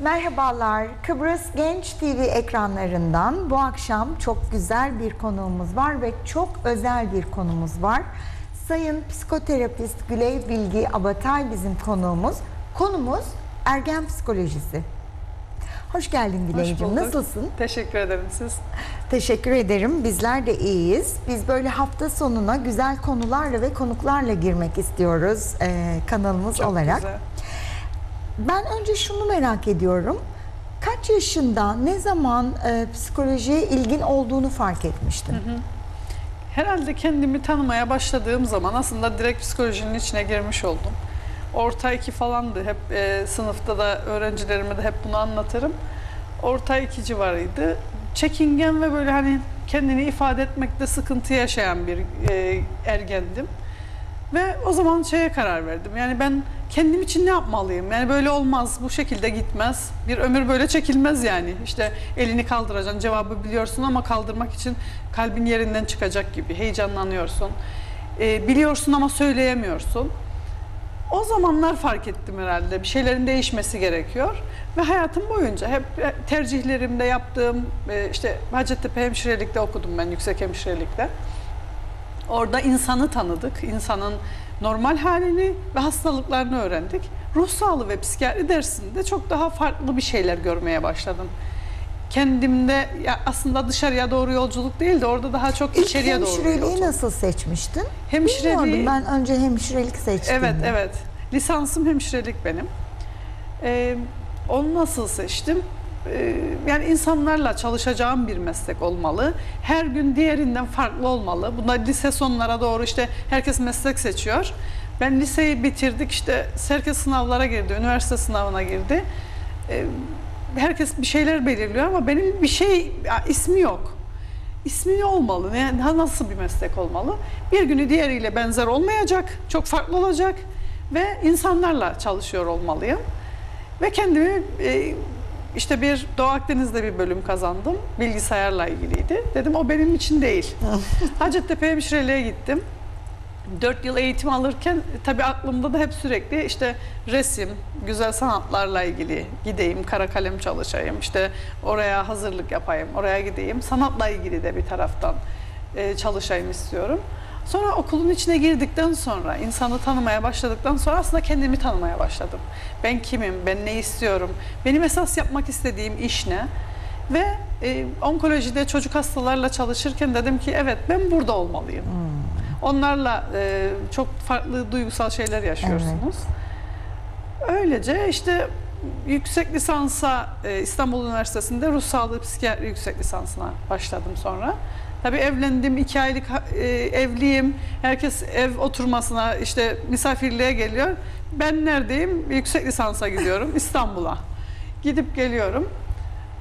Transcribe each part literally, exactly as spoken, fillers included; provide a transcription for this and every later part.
Merhabalar, Kıbrıs Genç T V ekranlarından bu akşam çok güzel bir konuğumuz var ve çok özel bir konumuz var. Sayın psikoterapist Gülay Bilgi Abatay bizim konuğumuz. Konumuz ergen psikolojisi. Hoş geldin Gülay'cığım, nasılsın? Teşekkür ederim, siz? Teşekkür ederim, bizler de iyiyiz. Biz böyle hafta sonuna güzel konularla ve konuklarla girmek istiyoruz e, kanalımız çok olarak. Güzel. Ben önce şunu merak ediyorum. Kaç yaşında, ne zaman e, psikolojiye ilgin olduğunu fark etmiştin? Hı hı. Herhalde kendimi tanımaya başladığım zaman aslında direkt psikolojinin içine girmiş oldum. Orta iki falandı. Hep e, sınıfta da öğrencilerime de hep bunu anlatırım. Orta iki civarıydı. Çekingen ve böyle hani kendini ifade etmekte sıkıntı yaşayan bir e, ergendim. Ve o zaman şeye karar verdim. Yani ben kendim için ne yapmalıyım? Yani böyle olmaz, bu şekilde gitmez. Bir ömür böyle çekilmez yani. İşte elini kaldıracaksın, cevabı biliyorsun ama kaldırmak için kalbin yerinden çıkacak gibi. Heyecanlanıyorsun. Ee, biliyorsun ama söyleyemiyorsun. O zamanlar fark ettim herhalde. Bir şeylerin değişmesi gerekiyor. Ve hayatım boyunca hep tercihlerimde yaptığım, işte Hacettepe hemşirelikte okudum ben, yüksek hemşirelikte. Orada insanı tanıdık, insanın normal halini ve hastalıklarını öğrendik. Ruh sağlığı ve psikiyatri dersinde çok daha farklı bir şeyler görmeye başladım. Kendimde aslında dışarıya doğru yolculuk değil de orada daha çok İlk içeriye doğru yolculuk. Hemşireliği nasıl seçmiştin? Hemşireliği... Bilmiyordum, ben önce hemşirelik seçtim. Evet, ben. evet. Lisansım hemşirelik benim. Ee, onu nasıl seçtim? Yani insanlarla çalışacağım bir meslek olmalı. Her gün diğerinden farklı olmalı. Bunlar lise sonlara doğru işte herkes meslek seçiyor. Ben liseyi bitirdik, işte herkes sınavlara girdi, üniversite sınavına girdi. Herkes bir şeyler belirliyor ama benim bir şey ismi yok. İsmi olmalı, nasıl bir meslek olmalı? Bir günü diğeriyle benzer olmayacak, çok farklı olacak ve insanlarla çalışıyor olmalıyım. Ve kendimi... İşte bir Doğu Akdeniz'de bir bölüm kazandım. Bilgisayarla ilgiliydi. Dedim o benim için değil. Hacettepe hemşireliğe gittim. Dört yıl eğitim alırken tabii aklımda da hep sürekli işte resim, güzel sanatlarla ilgili gideyim, kara kalem çalışayım, işte oraya hazırlık yapayım, oraya gideyim. Sanatla ilgili de bir taraftan çalışayım istiyorum. Sonra okulun içine girdikten sonra, insanı tanımaya başladıktan sonra aslında kendimi tanımaya başladım. Ben kimim, ben ne istiyorum, benim esas yapmak istediğim iş ne? Ve e, onkolojide çocuk hastalarla çalışırken dedim ki evet ben burada olmalıyım. Hmm. Onlarla e, çok farklı duygusal şeyler yaşıyorsunuz. Evet. Öylece işte yüksek lisansa e, İstanbul Üniversitesi'nde Ruh Sağlığı Psikiyatri yüksek lisansına başladım sonra. Tabii evlendim, iki aylık e, evliyim. Herkes ev oturmasına, işte misafirliğe geliyor. Ben neredeyim? Yüksek lisansa gidiyorum, İstanbul'a. Gidip geliyorum.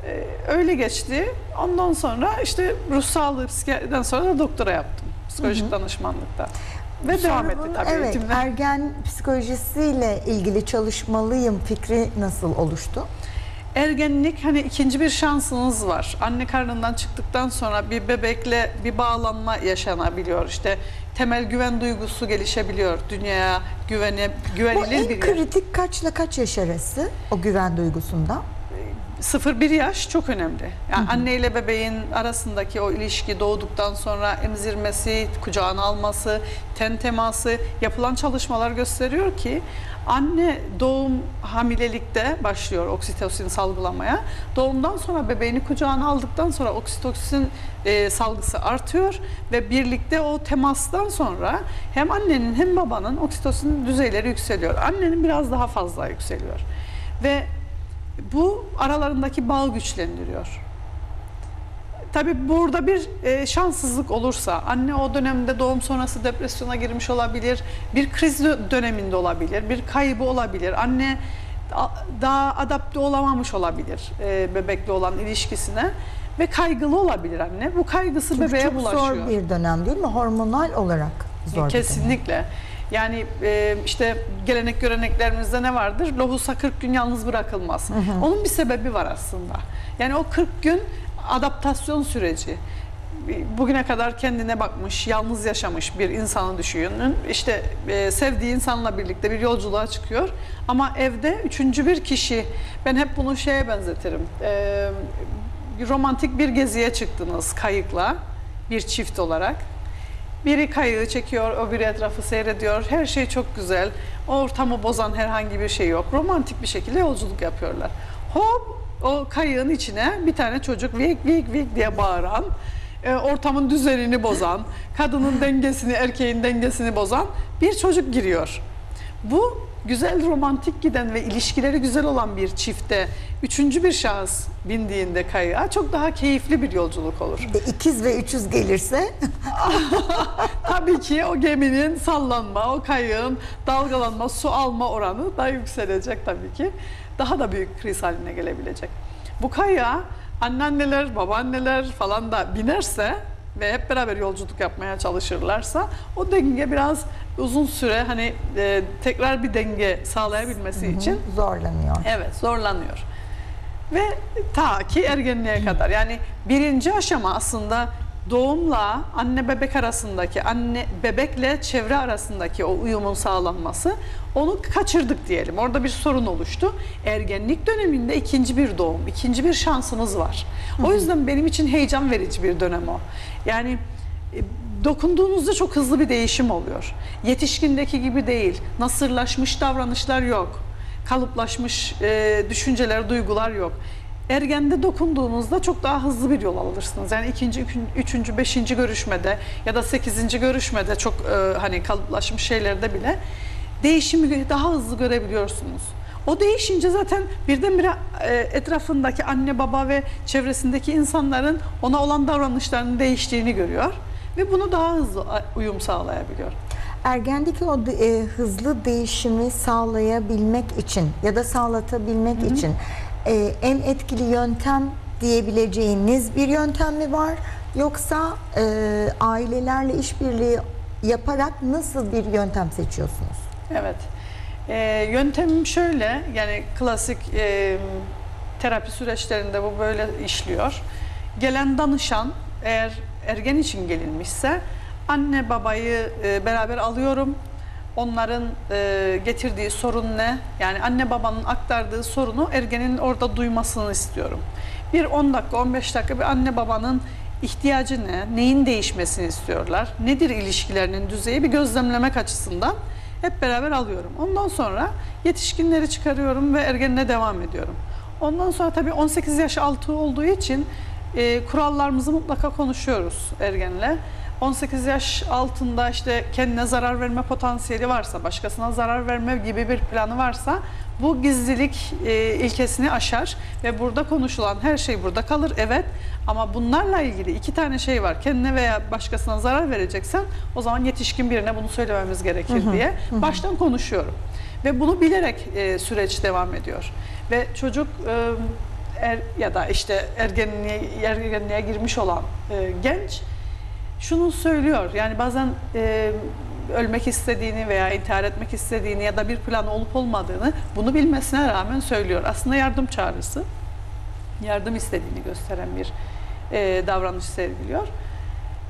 E, öyle geçti. Ondan sonra işte ruh sağlığı psikiyatriden sonra da doktora yaptım. Psikolojik Hı -hı. danışmanlıkta. Ve sonra devam etti tabii evet, eğitimle. Ergen psikolojisiyle ilgili çalışmalıyım fikri nasıl oluştu? Ergenlik hani ikinci bir şansınız var. Anne karnından çıktıktan sonra bir bebekle bir bağlanma yaşanabiliyor. İşte temel güven duygusu gelişebiliyor. Dünyaya güvene, güvenilir Bu en kritik kaçla kaç yaş arası o güven duygusunda? sıfır bir yaş çok önemli. Yani hı hı. Anne ile bebeğin arasındaki o ilişki doğduktan sonra emzirmesi, kucağına alması, ten teması, yapılan çalışmalar gösteriyor ki anne doğum hamilelikte başlıyor oksitosin salgılamaya. Doğumdan sonra bebeğini kucağına aldıktan sonra oksitosin e, salgısı artıyor ve birlikte o temastan sonra hem annenin hem babanın oksitosin düzeyleri yükseliyor. Annenin biraz daha fazla yükseliyor. Ve bu aralarındaki bağ güçlendiriyor. Tabii burada bir e, şanssızlık olursa, anne o dönemde doğum sonrası depresyona girmiş olabilir, bir kriz döneminde olabilir, bir kaybı olabilir, anne daha adapte olamamış olabilir e, bebekle olan ilişkisine ve kaygılı olabilir anne. Bu kaygısı Çünkü bebeğe bulaşıyor. Çok zor bir dönem değil mi? Hormonal olarak zor. Kesinlikle. Yani e, işte gelenek göreneklerimizde ne vardır? Lohusa kırk gün yalnız bırakılmaz. Hı hı. Onun bir sebebi var aslında. Yani o kırk gün adaptasyon süreci. Bugüne kadar kendine bakmış, yalnız yaşamış bir insanı düşünün. İşte e, sevdiği insanla birlikte bir yolculuğa çıkıyor. Ama evde üçüncü bir kişi. Ben hep bunu şeye benzetirim. E, romantik bir geziye çıktınız kayıkla, bir çift olarak. Biri kayığı çekiyor, öbürü etrafı seyrediyor. Her şey çok güzel. Ortamı bozan herhangi bir şey yok. Romantik bir şekilde yolculuk yapıyorlar. Hop! O kayığın içine bir tane çocuk vik vik vik diye bağıran, ortamın düzenini bozan, kadının dengesini, erkeğin dengesini bozan bir çocuk giriyor. Bu güzel, romantik giden ve ilişkileri güzel olan bir çifte üçüncü bir şahıs bindiğinde kayığa çok daha keyifli bir yolculuk olur. İkiz ve üçüz gelirse? Tabii ki o geminin sallanma, o kayığın dalgalanma, su alma oranı daha yükselecek tabii ki. Daha da büyük kriz haline gelebilecek. Bu kayığa anneanneler, babaanneler falan da binerse ve hep beraber yolculuk yapmaya çalışırlarsa o denge biraz uzun süre hani e, tekrar bir denge sağlayabilmesi Hı -hı. için zorlanıyor. Evet, zorlanıyor. Ve ta ki ergenliğe kadar. Yani birinci aşama aslında doğumla anne bebek arasındaki, anne bebekle çevre arasındaki o uyumun sağlanması, onu kaçırdık diyelim. Orada bir sorun oluştu. Ergenlik döneminde ikinci bir doğum, ikinci bir şansınız var. Hı-hı. O yüzden benim için heyecan verici bir dönem o. Yani e, dokunduğunuzda çok hızlı bir değişim oluyor. Yetişkindeki gibi değil, nasırlaşmış davranışlar yok, kalıplaşmış e, düşünceler, duygular yok. Ergende dokunduğunuzda çok daha hızlı bir yol alırsınız. Yani ikinci, üçüncü, beşinci görüşmede ya da sekizinci görüşmede çok e, hani kalıplaşmış şeylerde bile değişimi daha hızlı görebiliyorsunuz. O değişince zaten birdenbire e, etrafındaki anne baba ve çevresindeki insanların ona olan davranışlarının değiştiğini görüyor ve bunu daha hızlı uyum sağlayabiliyor. Ergendeki o e, hızlı değişimi sağlayabilmek için ya da sağlatabilmek Hı-hı. için Ee, en etkili yöntem diyebileceğiniz bir yöntem mi var? Yoksa e, ailelerle işbirliği yaparak nasıl bir yöntem seçiyorsunuz? Evet, ee, yöntemim şöyle, yani klasik e, terapi süreçlerinde bu böyle işliyor. Gelen danışan eğer ergen için gelinmişse anne babayı e, beraber alıyorum. Onların e, getirdiği sorun ne? Yani anne babanın aktardığı sorunu ergenin orada duymasını istiyorum. Bir on dakika on beş dakika bir anne babanın ihtiyacı ne? Neyin değişmesini istiyorlar? Nedir ilişkilerinin düzeyi? Bir gözlemlemek açısından hep beraber alıyorum. Ondan sonra yetişkinleri çıkarıyorum ve ergenine devam ediyorum. Ondan sonra tabii on sekiz yaş altı olduğu için e, kurallarımızı mutlaka konuşuyoruz ergenle. on sekiz yaş altında işte kendine zarar verme potansiyeli varsa, başkasına zarar verme gibi bir planı varsa bu gizlilik e, ilkesini aşar ve burada konuşulan her şey burada kalır. Evet, ama bunlarla ilgili iki tane şey var. Kendine veya başkasına zarar vereceksen o zaman yetişkin birine bunu söylememiz gerekir hı hı, diye hı. baştan konuşuyorum. Ve bunu bilerek e, süreç devam ediyor. Ve çocuk e, er, ya da işte ergenliğe, ergenliğe girmiş olan e, genç şunu söylüyor, yani bazen e, ölmek istediğini veya intihar etmek istediğini ya da bir plan olup olmadığını bunu bilmesine rağmen söylüyor. Aslında yardım çağrısı, yardım istediğini gösteren bir e, davranış sergiliyor.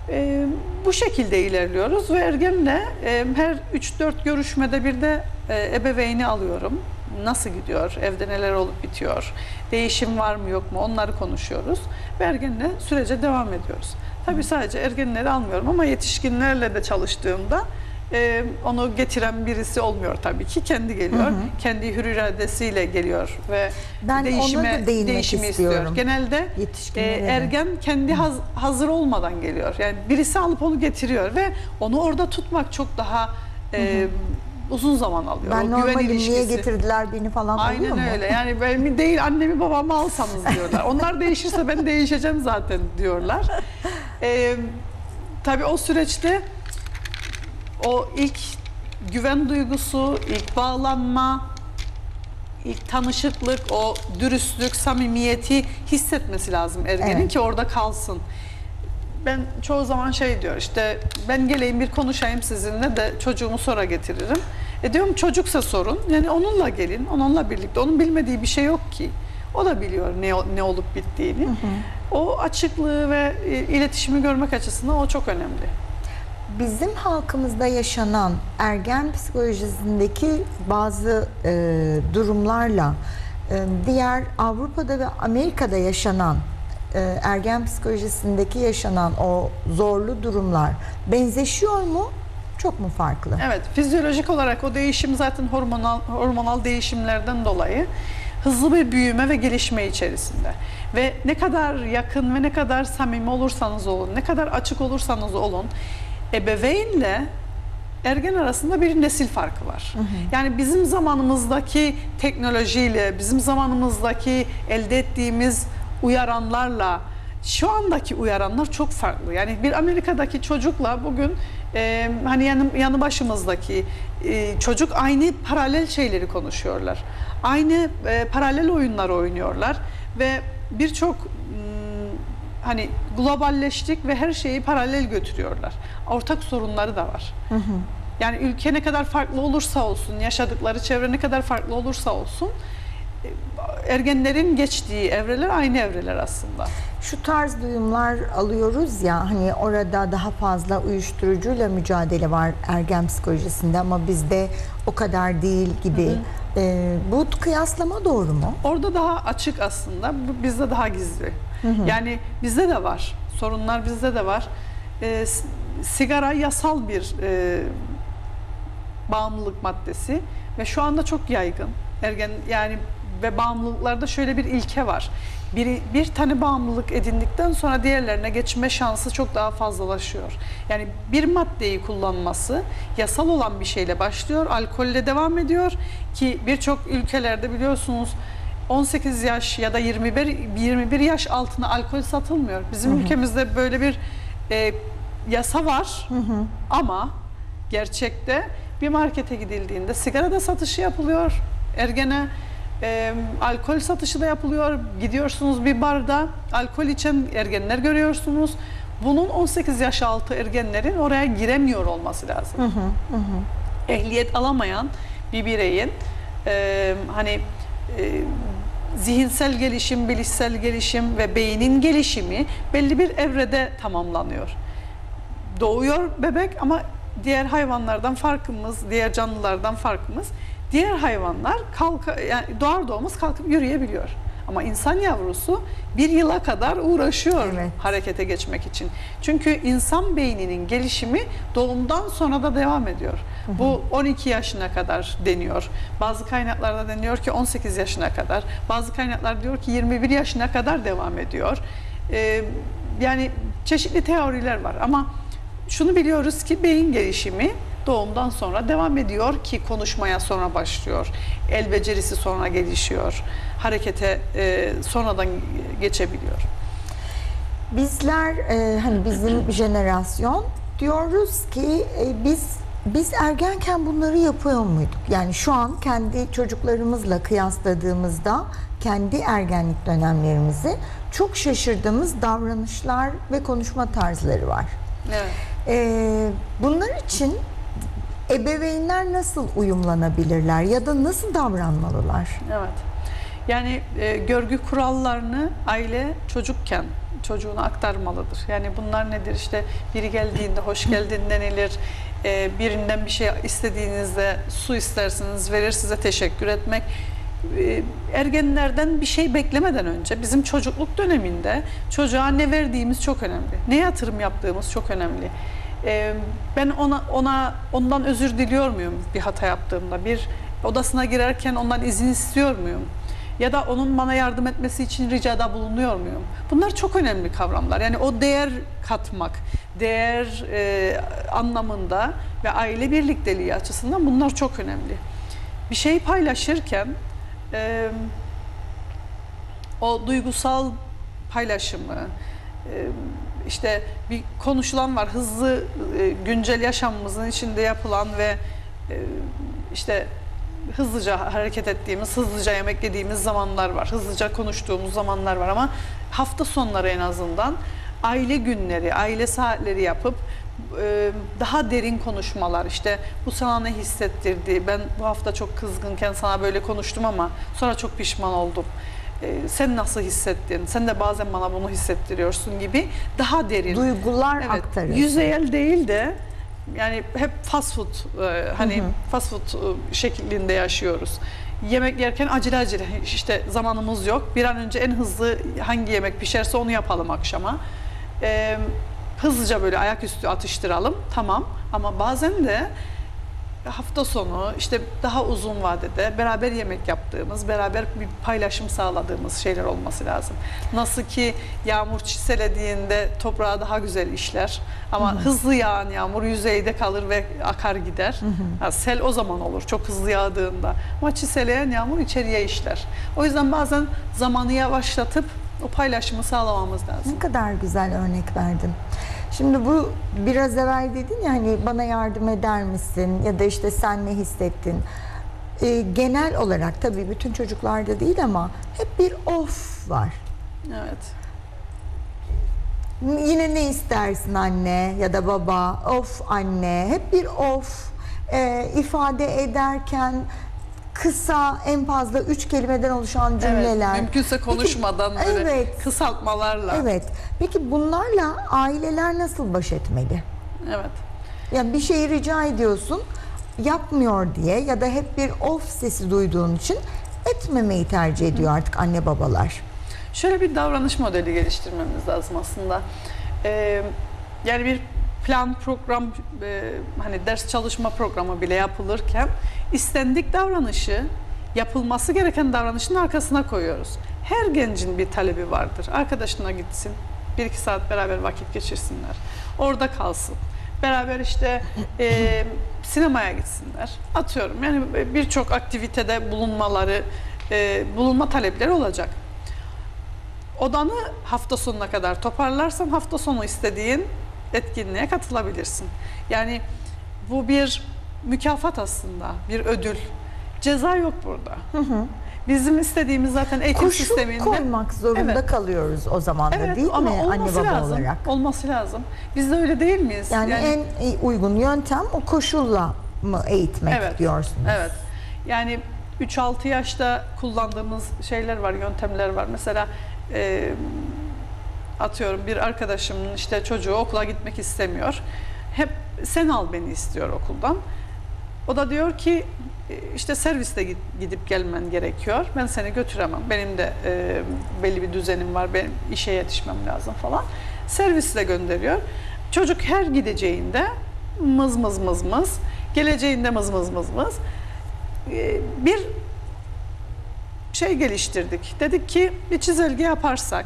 E, bu şekilde ilerliyoruz ve ergenle e, her üç dört görüşmede bir de e, ebeveyni alıyorum. Nasıl gidiyor, evde neler olup bitiyor, değişim var mı yok mu onları konuşuyoruz ve ergenle sürece devam ediyoruz. Tabii sadece ergenleri almıyorum ama yetişkinlerle de çalıştığımda e, onu getiren birisi olmuyor tabii ki. Kendi geliyor, hı hı. kendi hür iradesiyle geliyor ve ben değişime, değişimi istiyor. Genelde e, ergen kendi haz, hazır olmadan geliyor. Yani birisi alıp onu getiriyor ve onu orada tutmak çok daha e, hı hı. uzun zaman alıyor. Ben normalim, niye getirdiler beni falan. Aynen öyle. Yani ben değil, annemi babamı alsanız diyorlar. Onlar değişirse ben değişeceğim zaten diyorlar. Ee, tabii o süreçte o ilk güven duygusu, ilk bağlanma, ilk tanışıklık, o dürüstlük, samimiyeti hissetmesi lazım ergenin, evet, ki orada kalsın. Ben çoğu zaman şey diyor, işte ben geleyim bir konuşayım sizinle de çocuğumu sonra getiririm. E diyorum çocuksa sorun, yani onunla gelin, onunla birlikte. Onun bilmediği bir şey yok ki. O da biliyor ne, ne olup bittiğini. Hı hı. O açıklığı ve iletişimi görmek açısından o çok önemli. Bizim halkımızda yaşanan ergen psikolojisindeki bazı e, durumlarla e, diğer Avrupa'da ve Amerika'da yaşanan ergen psikolojisindeki yaşanan o zorlu durumlar benzeşiyor mu? Çok mu farklı? Evet, fizyolojik olarak o değişim zaten hormonal, hormonal değişimlerden dolayı hızlı bir büyüme ve gelişme içerisinde. Ve ne kadar yakın ve ne kadar samimi olursanız olun, ne kadar açık olursanız olun, ebeveynle ergen arasında bir nesil farkı var. Hı hı. Yani bizim zamanımızdaki teknolojiyle, bizim zamanımızdaki elde ettiğimiz uyaranlarla şu andaki uyaranlar çok farklı. Yani bir Amerika'daki çocukla bugün e, hani yanı, yanı başımızdaki e, çocuk aynı paralel şeyleri konuşuyorlar. Aynı e, paralel oyunlar oynuyorlar ve birçok hani globalleştik ve her şeyi paralel götürüyorlar. Ortak sorunları da var. Hı hı. Yani ülke ne kadar farklı olursa olsun, yaşadıkları çevre ne kadar farklı olursa olsun, ergenlerin geçtiği evreler aynı evreler aslında. Şu tarz duyumlar alıyoruz ya, hani orada daha fazla uyuşturucuyla mücadele var ergen psikolojisinde ama bizde o kadar değil gibi. Hı hı. Ee, bu kıyaslama doğru mu? Orada daha açık aslında, bizde daha gizli. Hı hı. Yani bizde de var, sorunlar bizde de var. Ee, sigara yasal bir e, bağımlılık maddesi ve şu anda çok yaygın. Ergen yani ve bağımlılıklarda şöyle bir ilke var. Bir, bir tane bağımlılık edindikten sonra diğerlerine geçme şansı çok daha fazlalaşıyor. Yani bir maddeyi kullanması yasal olan bir şeyle başlıyor, alkolle devam ediyor ki birçok ülkelerde biliyorsunuz on sekiz yaş ya da yirmi bir, yirmi bir yaş altına alkol satılmıyor. Bizim, hı hı, ülkemizde böyle bir e, yasa var, hı hı, ama gerçekte bir markete gidildiğinde sigara da satışı yapılıyor. Ergene e, alkol satışı da yapılıyor. Gidiyorsunuz bir barda alkol içen ergenler görüyorsunuz. Bunun on sekiz yaş altı ergenlerin oraya giremiyor olması lazım. Hı hı, hı. Ehliyet alamayan bir bireyin e, hani e, zihinsel gelişim, bilişsel gelişim ve beynin gelişimi belli bir evrede tamamlanıyor. Doğuyor bebek ama diğer hayvanlardan farkımız, diğer canlılardan farkımız, diğer hayvanlar kalka, yani doğar doğmaz kalkıp yürüyebiliyor. Ama insan yavrusu bir yıla kadar uğraşıyor, evet, harekete geçmek için. Çünkü insan beyninin gelişimi doğumdan sonra da devam ediyor. Hı hı. Bu on iki yaşına kadar deniyor. Bazı kaynaklarda deniyor ki on sekiz yaşına kadar. Bazı kaynaklar diyor ki yirmi bir yaşına kadar devam ediyor. Ee, yani çeşitli teoriler var ama şunu biliyoruz ki beyin gelişimi doğumdan sonra devam ediyor ki konuşmaya sonra başlıyor. El becerisi sonra gelişiyor. Harekete e, sonradan geçebiliyor. Bizler e, hani bizim jenerasyon diyoruz ki e, biz biz ergenken bunları yapıyor muyduk? Yani şu an kendi çocuklarımızla kıyasladığımızda kendi ergenlik dönemlerimizi çok şaşırdığımız davranışlar ve konuşma tarzları var. Evet. Ee, bunlar için ebeveynler nasıl uyumlanabilirler ya da nasıl davranmalılar? Evet. Yani e, görgü kurallarını aile çocukken çocuğuna aktarmalıdır. Yani bunlar nedir? İşte biri geldiğinde hoş geldin denilir. E, birinden bir şey istediğinizde su istersiniz, verir size teşekkür etmek. Ergenlerden bir şey beklemeden önce bizim çocukluk döneminde çocuğa ne verdiğimiz çok önemli. Ne yatırım yaptığımız çok önemli. Ben ona, ona ondan özür diliyor muyum bir hata yaptığımda? Bir odasına girerken ondan izin istiyor muyum? ya da onun bana yardım etmesi için ricada bulunuyor muyum? Bunlar çok önemli kavramlar. Yani o değer katmak, değer e, anlamında ve aile birlikteliği açısından bunlar çok önemli. Bir şey paylaşırken e, o duygusal paylaşımı, e, işte bir konuşulan var, hızlı e, güncel yaşamımızın içinde yapılan ve e, işte hızlıca hareket ettiğimiz, hızlıca yemek yediğimiz zamanlar var, hızlıca konuştuğumuz zamanlar var, ama hafta sonları en azından aile günleri, aile saatleri yapıp e, daha derin konuşmalar, işte bu sana ne hissettirdi, ben bu hafta çok kızgınken sana böyle konuştum ama sonra çok pişman oldum. Sen nasıl hissettin? Sen de bazen bana bunu hissettiriyorsun gibi daha derin duygular, evet, aktarıyorsun. Yüzeyel değil de yani hep fast food hani hı hı. fast food şeklinde yaşıyoruz. Yemek yerken acele acele, işte zamanımız yok. Bir an önce en hızlı hangi yemek pişerse onu yapalım akşama. Ee, hızlıca böyle ayaküstü atıştıralım. Tamam, ama bazen de hafta sonu işte daha uzun vadede beraber yemek yaptığımız, beraber bir paylaşım sağladığımız şeyler olması lazım. Nasıl ki yağmur çiselediğinde toprağa daha güzel işler ama hı hı. hızlı yağan yağmur yüzeyde kalır ve akar gider. Hı hı. Yani sel o zaman olur, çok hızlı yağdığında, ama çiseleyen yağmur içeriye işler. O yüzden bazen zamanı yavaşlatıp o paylaşımı sağlamamız lazım. Ne kadar güzel örnek verdin. Şimdi bu biraz evvel dedin ya, hani bana yardım eder misin ya da işte sen ne hissettin? Ee, genel olarak tabii bütün çocuklarda değil ama hep bir of var. Evet. Yine ne istersin anne ya da baba, of anne, hep bir of ee, ifade ederken kısa, en fazla üç kelimeden oluşan cümleler. Evet, mümkünse konuşmadan peki, böyle evet, kısaltmalarla. Evet. Peki bunlarla aileler nasıl baş etmeli? Evet. Yani bir şeyi rica ediyorsun, yapmıyor diye ya da hep bir of sesi duyduğun için etmemeyi tercih ediyor artık anne babalar. Şöyle bir davranış modeli geliştirmemiz lazım aslında. Ee, yani bir plan, program, e, hani ders çalışma programı bile yapılırken istendik davranışı, yapılması gereken davranışın arkasına koyuyoruz. Her gencin bir talebi vardır. Arkadaşına gitsin, bir iki saat beraber vakit geçirsinler. Orada kalsın. Beraber işte e, sinemaya gitsinler. Atıyorum, yani birçok aktivitede bulunmaları, e, bulunma talepleri olacak. Odanı hafta sonuna kadar toparlarsan hafta sonu istediğin etkinliğe katılabilirsin. Yani bu bir mükafat aslında, bir ödül. Ceza yok burada. Hı hı. Bizim istediğimiz zaten eğitim koşul sisteminde. Koşul koymak zorunda evet. kalıyoruz o zaman da evet, değil ama mi anne baba lazım, olarak? Olması lazım. Biz de öyle değil miyiz? Yani, yani en uygun yöntem o koşulla mı eğitmek evet, diyorsunuz? Evet. Yani üç altı yaşta kullandığımız şeyler var, yöntemler var. Mesela e, atıyorum bir arkadaşımın işte çocuğu okula gitmek istemiyor. Hep sen al beni istiyor okuldan. O da diyor ki işte serviste gidip gelmen gerekiyor. Ben seni götüremem. Benim de e, belli bir düzenim var. Benim işe yetişmem lazım falan. Servisle gönderiyor. Çocuk her gideceğinde mız mız mız mız. Geleceğinde mız mız mız mız. E, bir şey geliştirdik. Dedik ki bir çizelge yaparsak,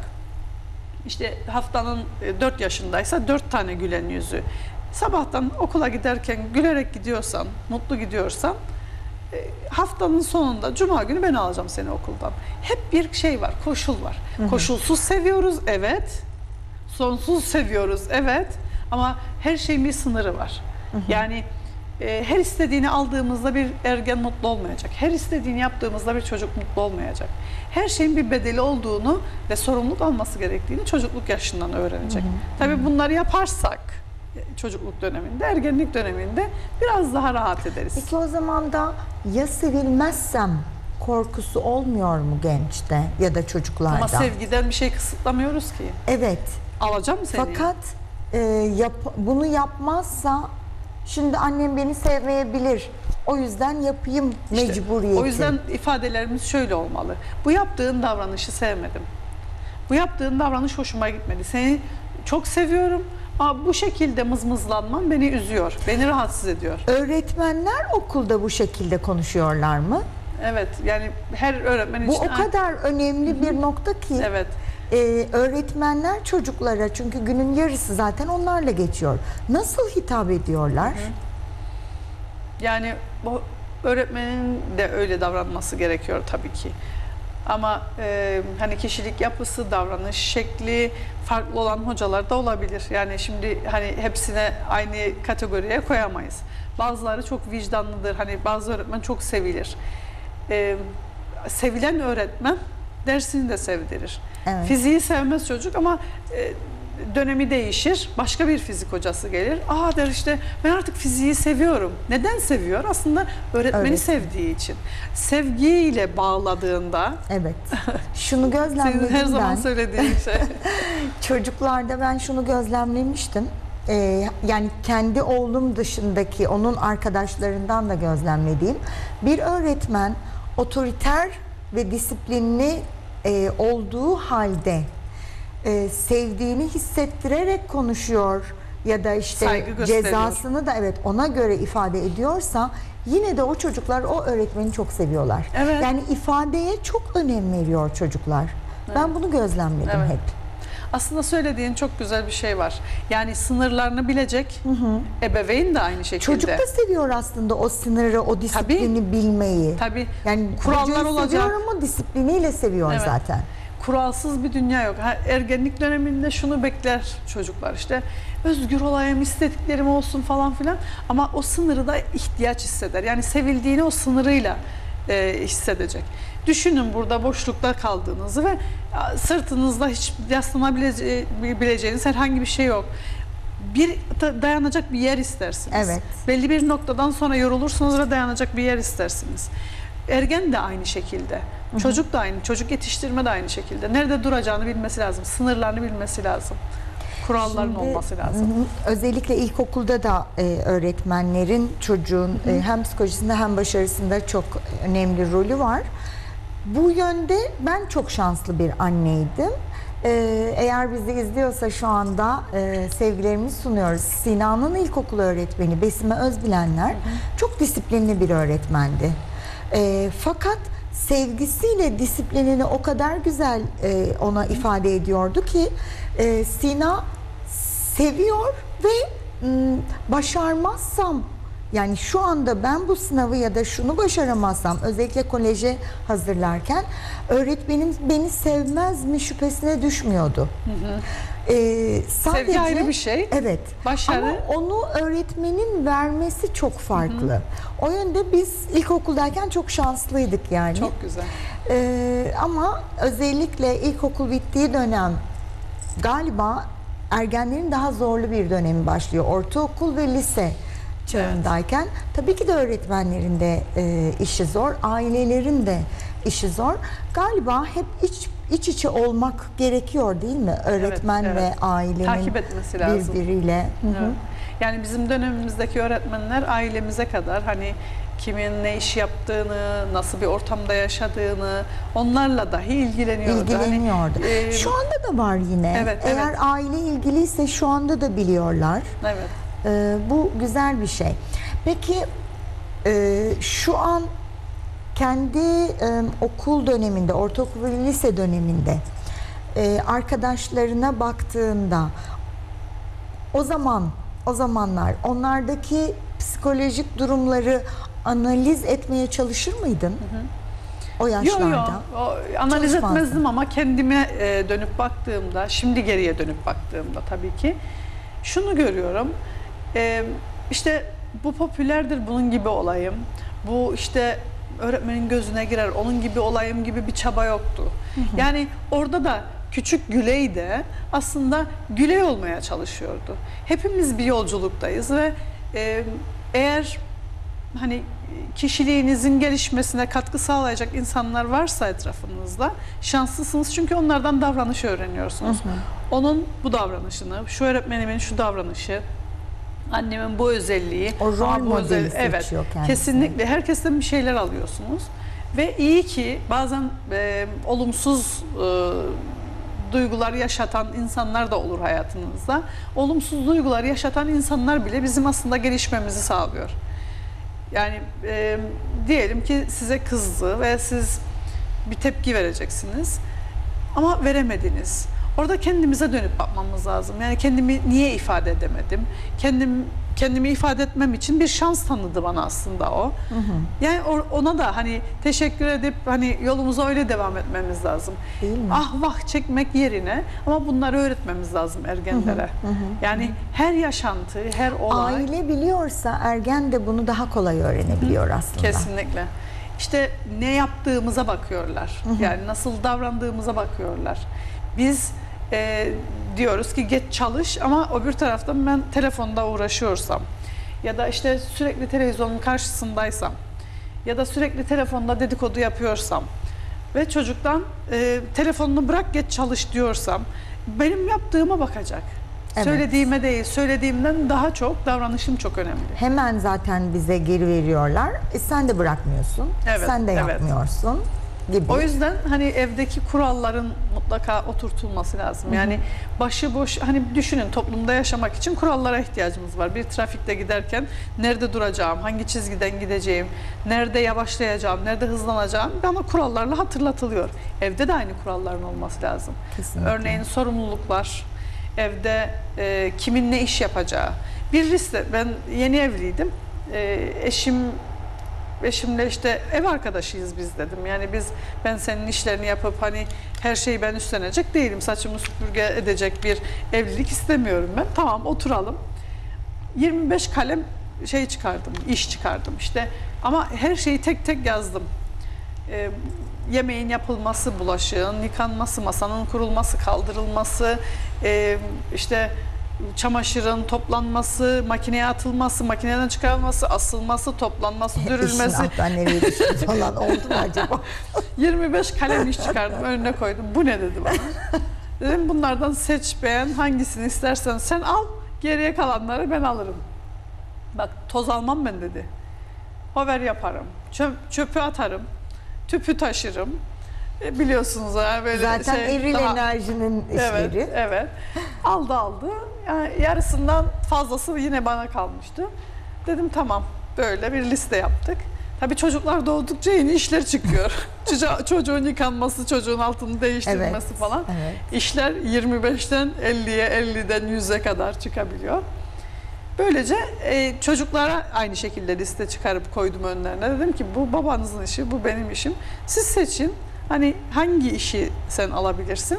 İşte haftanın dört yaşındaysa dört tane gülen yüzü. Sabahtan okula giderken gülerek gidiyorsan, mutlu gidiyorsan, haftanın sonunda cuma günü ben alacağım seni okuldan. Hep bir şey var, koşul var. Hı hı. Koşulsuz seviyoruz, evet. Sonsuz seviyoruz, evet. Ama her şeyin bir sınırı var. Hı hı. Yani e, her istediğini aldığımızda bir ergen mutlu olmayacak. Her istediğini yaptığımızda bir çocuk mutlu olmayacak. Her şeyin bir bedeli olduğunu ve sorumluluk alması gerektiğini çocukluk yaşından öğrenecek. Hı hı. Tabii bunları yaparsak çocukluk döneminde, ergenlik döneminde biraz daha rahat ederiz. Peki o zaman da ya sevilmezsem korkusu olmuyor mu gençte ya da çocuklarda? Ama sevgiden bir şey kısıtlamıyoruz ki. Evet. Alacağım seni. Fakat e, yap, bunu yapmazsa şimdi annem beni sevmeyebilir, o yüzden yapayım işte, mecburiyeti. O yüzden ifadelerimiz şöyle olmalı. Bu yaptığın davranışı sevmedim. Bu yaptığın davranış hoşuma gitmedi. Seni çok seviyorum ama bu şekilde mızmızlanman beni üzüyor, beni rahatsız ediyor. Öğretmenler okulda bu şekilde konuşuyorlar mı? Evet, yani her öğretmen bu için... Bu o kadar önemli Hı-hı. bir nokta ki evet. e, öğretmenler çocuklara, çünkü günün yarısı zaten onlarla geçiyor. Nasıl hitap ediyorlar? Hı-hı. Yani bu öğretmenin de öyle davranması gerekiyor tabii ki. Ama e, hani kişilik yapısı, davranış şekli farklı olan hocalar da olabilir. Yani şimdi hani hepsine aynı kategoriye koyamayız. Bazıları çok vicdanlıdır. Hani bazı öğretmen çok sevilir. E, sevilen öğretmen dersini de sevdirir. Evet. Fiziği sevmez çocuk ama e, dönemi değişir. Başka bir fizik hocası gelir. Aa der işte ben artık fiziği seviyorum. Neden seviyor? Aslında öğretmeni Öğretmen. sevdiği için. Sevgiyle bağladığında. Evet. Şunu gözlemledim ben. Senin her zaman söylediğin şey. Çocuklarda ben şunu gözlemlemiştim. Ee, yani kendi oğlum dışındaki onun arkadaşlarından da gözlemlediğim, bir öğretmen otoriter ve disiplinli e, olduğu halde Ee, sevdiğini hissettirerek konuşuyor ya da işte cezasını da evet ona göre ifade ediyorsa, yine de o çocuklar o öğretmeni çok seviyorlar. Evet. Yani ifadeye çok önem veriyor çocuklar. Evet. Ben bunu gözlemledim evet. hep. Aslında söylediğin çok güzel bir şey var. Yani sınırlarını bilecek, hı hı. ebeveyn de aynı şekilde. Çocuk da seviyor aslında o sınırı, o disiplini tabii, bilmeyi. Tabii. Yani kurallar olacak ama disipliniyle seviyor evet. zaten. Kuralsız bir dünya yok. Ergenlik döneminde şunu bekler çocuklar, işte özgür olayım, istediklerim olsun falan filan, ama o sınırı da ihtiyaç hisseder. Yani sevildiğini o sınırıyla e, hissedecek. Düşünün burada boşlukta kaldığınızı ve sırtınızda hiç yaslanabileceğiniz herhangi bir şey yok. Bir dayanacak bir yer istersiniz. Evet. Belli bir noktadan sonra yorulursunuz ve dayanacak bir yer istersiniz. Ergen de aynı şekilde. Hı-hı. Çocuk da aynı, çocuk yetiştirme de aynı şekilde. Nerede duracağını bilmesi lazım, sınırlarını bilmesi lazım, kuralların Şimdi, olması lazım. Özellikle ilkokulda da e, öğretmenlerin çocuğun e, hem psikolojisinde hem başarısında çok önemli rolü var. Bu yönde ben çok şanslı bir anneydim. E, eğer bizi izliyorsa şu anda e, sevgilerimizi sunuyoruz. Sinan'ın ilkokul öğretmeni Besime Özbilenler Hı-hı. çok disiplinli bir öğretmendi. E, fakat sevgisiyle disiplinini o kadar güzel e, ona ifade ediyordu ki e, Sina seviyor ve m, başarmazsam, yani şu anda ben bu sınavı ya da şunu başaramazsam, özellikle koleje hazırlarken öğretmenim beni sevmez mi şüphesine düşmüyordu. Hı hı. Ee, sadece, sevgi ayrı bir şey. Evet. Başarı. Ama onu öğretmenin vermesi çok farklı. Hı hı. O yönde biz ilkokuldayken çok şanslıydık yani. Çok güzel. Ee, ama özellikle ilkokul bittiği dönem galiba ergenlerin daha zorlu bir dönemi başlıyor. Ortaokul ve lise çağındayken. Evet. Tabii ki de öğretmenlerin de e, işi zor, ailelerin de işi zor. Galiba hep iç iç içe olmak gerekiyor değil mi? Öğretmen evet, evet. ve ailenin takip etmesi lazım. Birbiriyle. Evet. Hı -hı. Yani bizim dönemimizdeki öğretmenler ailemize kadar, hani kimin ne iş yaptığını, nasıl bir ortamda yaşadığını, onlarla dahi ilgileniyordu. İlgileniyordu. Hani, e, şu anda da var yine. Evet, Eğer evet. aile ilgiliyse şu anda da biliyorlar. Evet. Ee, bu güzel bir şey. Peki e, şu an kendi e, okul döneminde, ortaokul ve lise döneminde e, arkadaşlarına baktığında, o zaman o zamanlar onlardaki psikolojik durumları analiz etmeye çalışır mıydın? Hı hı. O yaşlarda. Yo, yo. O, analiz Çalışmazdım. etmezdim ama kendime e, dönüp baktığımda, şimdi geriye dönüp baktığımda tabii ki şunu görüyorum. Ee, işte bu popülerdir, bunun gibi olayım, bu işte öğretmenin gözüne girer, onun gibi olayım gibi bir çaba yoktu. Hı hı. Yani orada da küçük Güley de aslında Güley olmaya çalışıyordu. Hepimiz bir yolculuktayız ve e, eğer hani kişiliğinizin gelişmesine katkı sağlayacak insanlar varsa etrafınızda, şanslısınız, çünkü onlardan davranışı öğreniyorsunuz. Hı hı. Onun bu davranışını, şu öğretmenimin şu davranışı, annemin bu özelliği, o rol modeli evet, kesinlikle herkesten bir şeyler alıyorsunuz ve iyi ki bazen e, olumsuz e, duygular yaşatan insanlar da olur hayatınızda. Olumsuz duygular yaşatan insanlar bile bizim aslında gelişmemizi sağlıyor. Yani e, diyelim ki size kızdı ve siz bir tepki vereceksiniz ama veremediniz. Orada kendimize dönüp bakmamız lazım. Yani kendimi niye ifade edemedim? Kendim kendimi ifade etmem için bir şans tanıdı bana aslında o. Hı hı. Yani ona da hani teşekkür edip hani yolumuza öyle devam etmemiz lazım. Değil mi? Ah vah çekmek yerine, ama bunları öğretmemiz lazım ergenlere. Hı hı hı. Yani her yaşantı, her olay. Aile biliyorsa ergen de bunu daha kolay öğrenebiliyor hı. aslında. Kesinlikle. İşte ne yaptığımıza bakıyorlar. Hı hı. Yani nasıl davrandığımıza bakıyorlar. Biz e, diyoruz ki geç çalış, ama öbür taraftan ben telefonda uğraşıyorsam ya da işte sürekli televizyonun karşısındaysam ya da sürekli telefonda dedikodu yapıyorsam ve çocuktan e, telefonunu bırak geç çalış diyorsam, benim yaptığıma bakacak. Evet. Söylediğime değil, söylediğimden daha çok davranışım çok önemli. Hemen zaten bize geri veriyorlar. E, sen de bırakmıyorsun, evet, sen de yapmıyorsun. Evet. Gibi. O yüzden hani evdeki kuralların mutlaka oturtulması lazım. Hı-hı. Yani başıboş, hani düşünün, toplumda yaşamak için kurallara ihtiyacımız var. Bir trafikte giderken nerede duracağım, hangi çizgiden gideceğim, nerede yavaşlayacağım, nerede hızlanacağım bana kurallarla hatırlatılıyor. Evde de aynı kuralların olması lazım. Kesinlikle. Örneğin sorumluluklar, evde e, kimin ne iş yapacağı. Bir liste, ben yeni evliydim, e, eşim... Eşimle işte ev arkadaşıyız biz dedim. Yani biz, ben senin işlerini yapıp hani her şeyi ben üstlenecek değilim. Saçımı süpürge edecek bir evlilik istemiyorum ben. Tamam, oturalım. yirmi beş kalem şey çıkardım, iş çıkardım işte. Ama her şeyi tek tek yazdım. Ee, yemeğin yapılması, bulaşığın yıkanması, masanın kurulması, kaldırılması, e, işte... çamaşırın toplanması, makineye atılması, makineden çıkarılması, asılması, toplanması, dürülmesi. Ben nereye düştüm falan oldu mu acaba? yirmi beş kalem iş çıkardım, önüne koydum. Bu ne dedi bana? Dedim bunlardan seç, beğen, hangisini istersen sen al, geriye kalanları ben alırım. Bak toz almam ben dedi. Hover yaparım, çöp, çöpü atarım, tüpü taşırım. E biliyorsunuz ya böyle zaten şey, eril daha... enerjinin evet, işleri. Evet. Aldı aldı. Yani yarısından fazlası yine bana kalmıştı. Dedim tamam, böyle bir liste yaptık. Tabii çocuklar doğdukça yeni işler çıkıyor. Çocuğun yıkanması, çocuğun altını değiştirmesi evet, falan. Evet. İşler yirmi beşten elliye, elliden yüze kadar çıkabiliyor. Böylece e, çocuklara aynı şekilde liste çıkarıp koydum önlerine. Dedim ki bu babanızın işi, bu benim işim. Siz seçin. Hani hangi işi sen alabilirsin?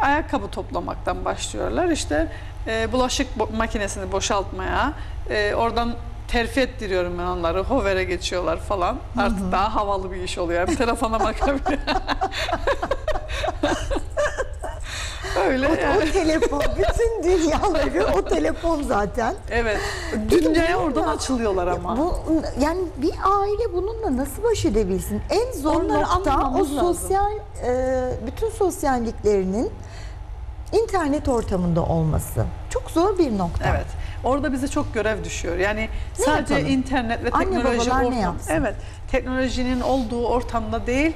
Ayakkabı toplamaktan başlıyorlar. İşte e, bulaşık bo makinesini boşaltmaya, e, oradan terfi ettiriyorum ben onları. Hover'e geçiyorlar falan. Hı-hı. Artık daha havalı bir iş oluyor. Bir telefona bakabiliyor. Öyle o, yani. O telefon, bütün dünyaları o telefon zaten. Evet, dünyaya oradan açılıyorlar ama. Bu, yani bir aile bununla nasıl baş edebilsin? En zor Onları nokta o sosyal, e, bütün sosyalliklerinin internet ortamında olması. Çok zor bir nokta. Evet, orada bize çok görev düşüyor. Yani ne sadece yapalım? internet ve teknoloji ortamı. Evet, teknolojinin olduğu ortamda değil.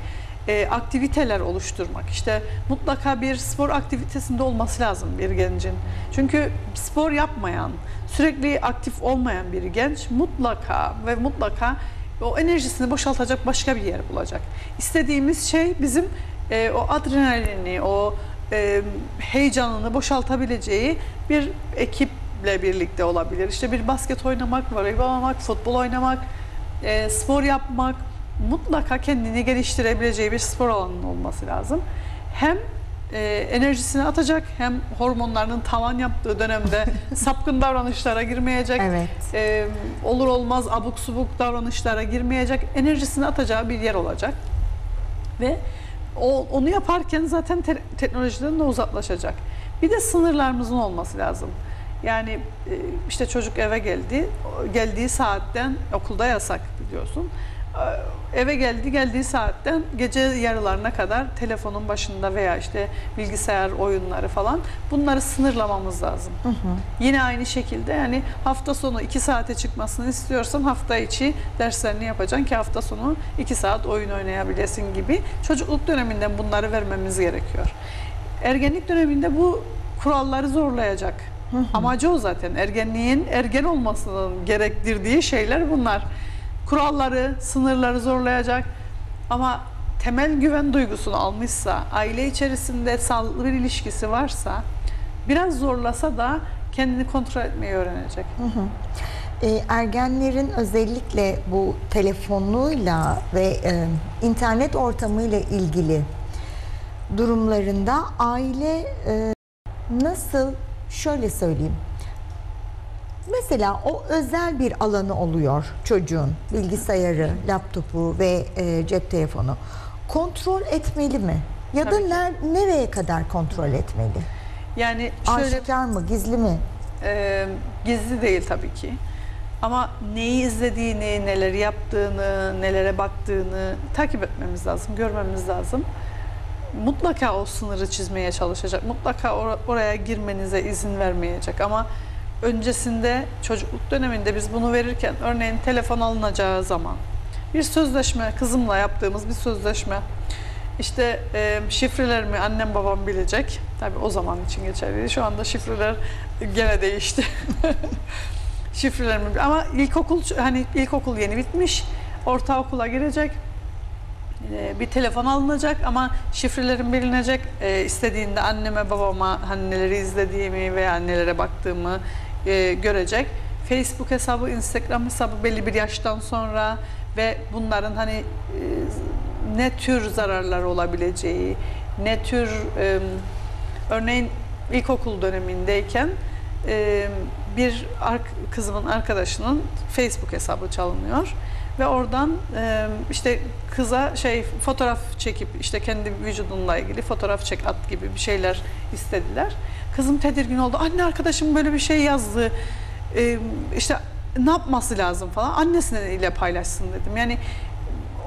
E, aktiviteler oluşturmak. İşte mutlaka bir spor aktivitesinde olması lazım bir gencin. Çünkü spor yapmayan, sürekli aktif olmayan bir genç mutlaka ve mutlaka o enerjisini boşaltacak başka bir yer bulacak. İstediğimiz şey bizim e, o adrenalini, o e, heyecanını boşaltabileceği bir ekiple birlikte olabilir. İşte bir basket oynamak, voleybol oynamak, futbol oynamak, e, spor yapmak. Mutlaka kendini geliştirebileceği bir spor alanının olması lazım. Hem e, enerjisini atacak, hem hormonlarının tavan yaptığı dönemde sapkın davranışlara girmeyecek, evet. e, olur olmaz abuk subuk davranışlara girmeyecek, enerjisini atacağı bir yer olacak. Ve o, onu yaparken zaten te teknolojiden de uzaklaşacak. Bir de sınırlarımızın olması lazım. Yani e, işte çocuk eve geldi, geldiği saatten okulda yasak biliyorsun. Eve geldi, geldiği saatten gece yarılarına kadar telefonun başında veya işte bilgisayar oyunları falan, bunları sınırlamamız lazım. Hı hı. Yine aynı şekilde yani hafta sonu iki saate çıkmasını istiyorsan hafta içi derslerini yapacaksın ki hafta sonu iki saat oyun oynayabilesin gibi, çocukluk döneminden bunları vermemiz gerekiyor. Ergenlik döneminde bu kuralları zorlayacak. Hı hı. Amacı o zaten. Ergenliğin ergen olmasının gerektirdiği şeyler bunlar. kuralları, sınırları zorlayacak ama temel güven duygusunu almışsa, aile içerisinde sağlıklı bir ilişkisi varsa, biraz zorlasa da kendini kontrol etmeyi öğrenecek. Hı hı. E, ergenlerin özellikle bu telefonuyla ve e, internet ortamıyla ilgili durumlarında aile e, nasıl, şöyle söyleyeyim. Mesela o özel bir alanı oluyor çocuğun, bilgisayarı, laptopu ve e, cep telefonu. Kontrol etmeli mi? Ya Tabii da ne, nereye kadar kontrol etmeli? Yani şöyle, aşikar mı, gizli mi? E, gizli değil tabii ki. Ama neyi izlediğini, neler yaptığını, nelere baktığını takip etmemiz lazım, görmemiz lazım. Mutlaka o sınırı çizmeye çalışacak. Mutlaka or oraya girmenize izin vermeyecek ama öncesinde, çocukluk döneminde biz bunu verirken, örneğin telefon alınacağı zaman bir sözleşme, kızımla yaptığımız bir sözleşme, işte e, şifrelerimi annem babam bilecek, tabii o zaman için geçerliydi, şu anda şifreler gene değişti. Şifrelerimi, ama ilkokul, hani ilkokul yeni bitmiş, ortaokula girecek, e, bir telefon alınacak ama şifrelerim bilinecek, e, istediğinde anneme babama hani neleri izlediğimi veya nelere baktığımı e, görecek. Facebook hesabı, Instagram hesabı belli bir yaştan sonra ve bunların hani e, ne tür zararlar olabileceği, ne tür e, örneğin ilkokul dönemindeyken e, bir kızımın arkadaşının Facebook hesabı çalınıyor ve oradan e, işte kıza şey fotoğraf çekip işte kendi vücudunla ilgili fotoğraf çek at gibi bir şeyler istediler. Kızım tedirgin oldu. Anne, arkadaşım böyle bir şey yazdı. E, işte ne yapması lazım falan. Annesiyle paylaşsın dedim. Yani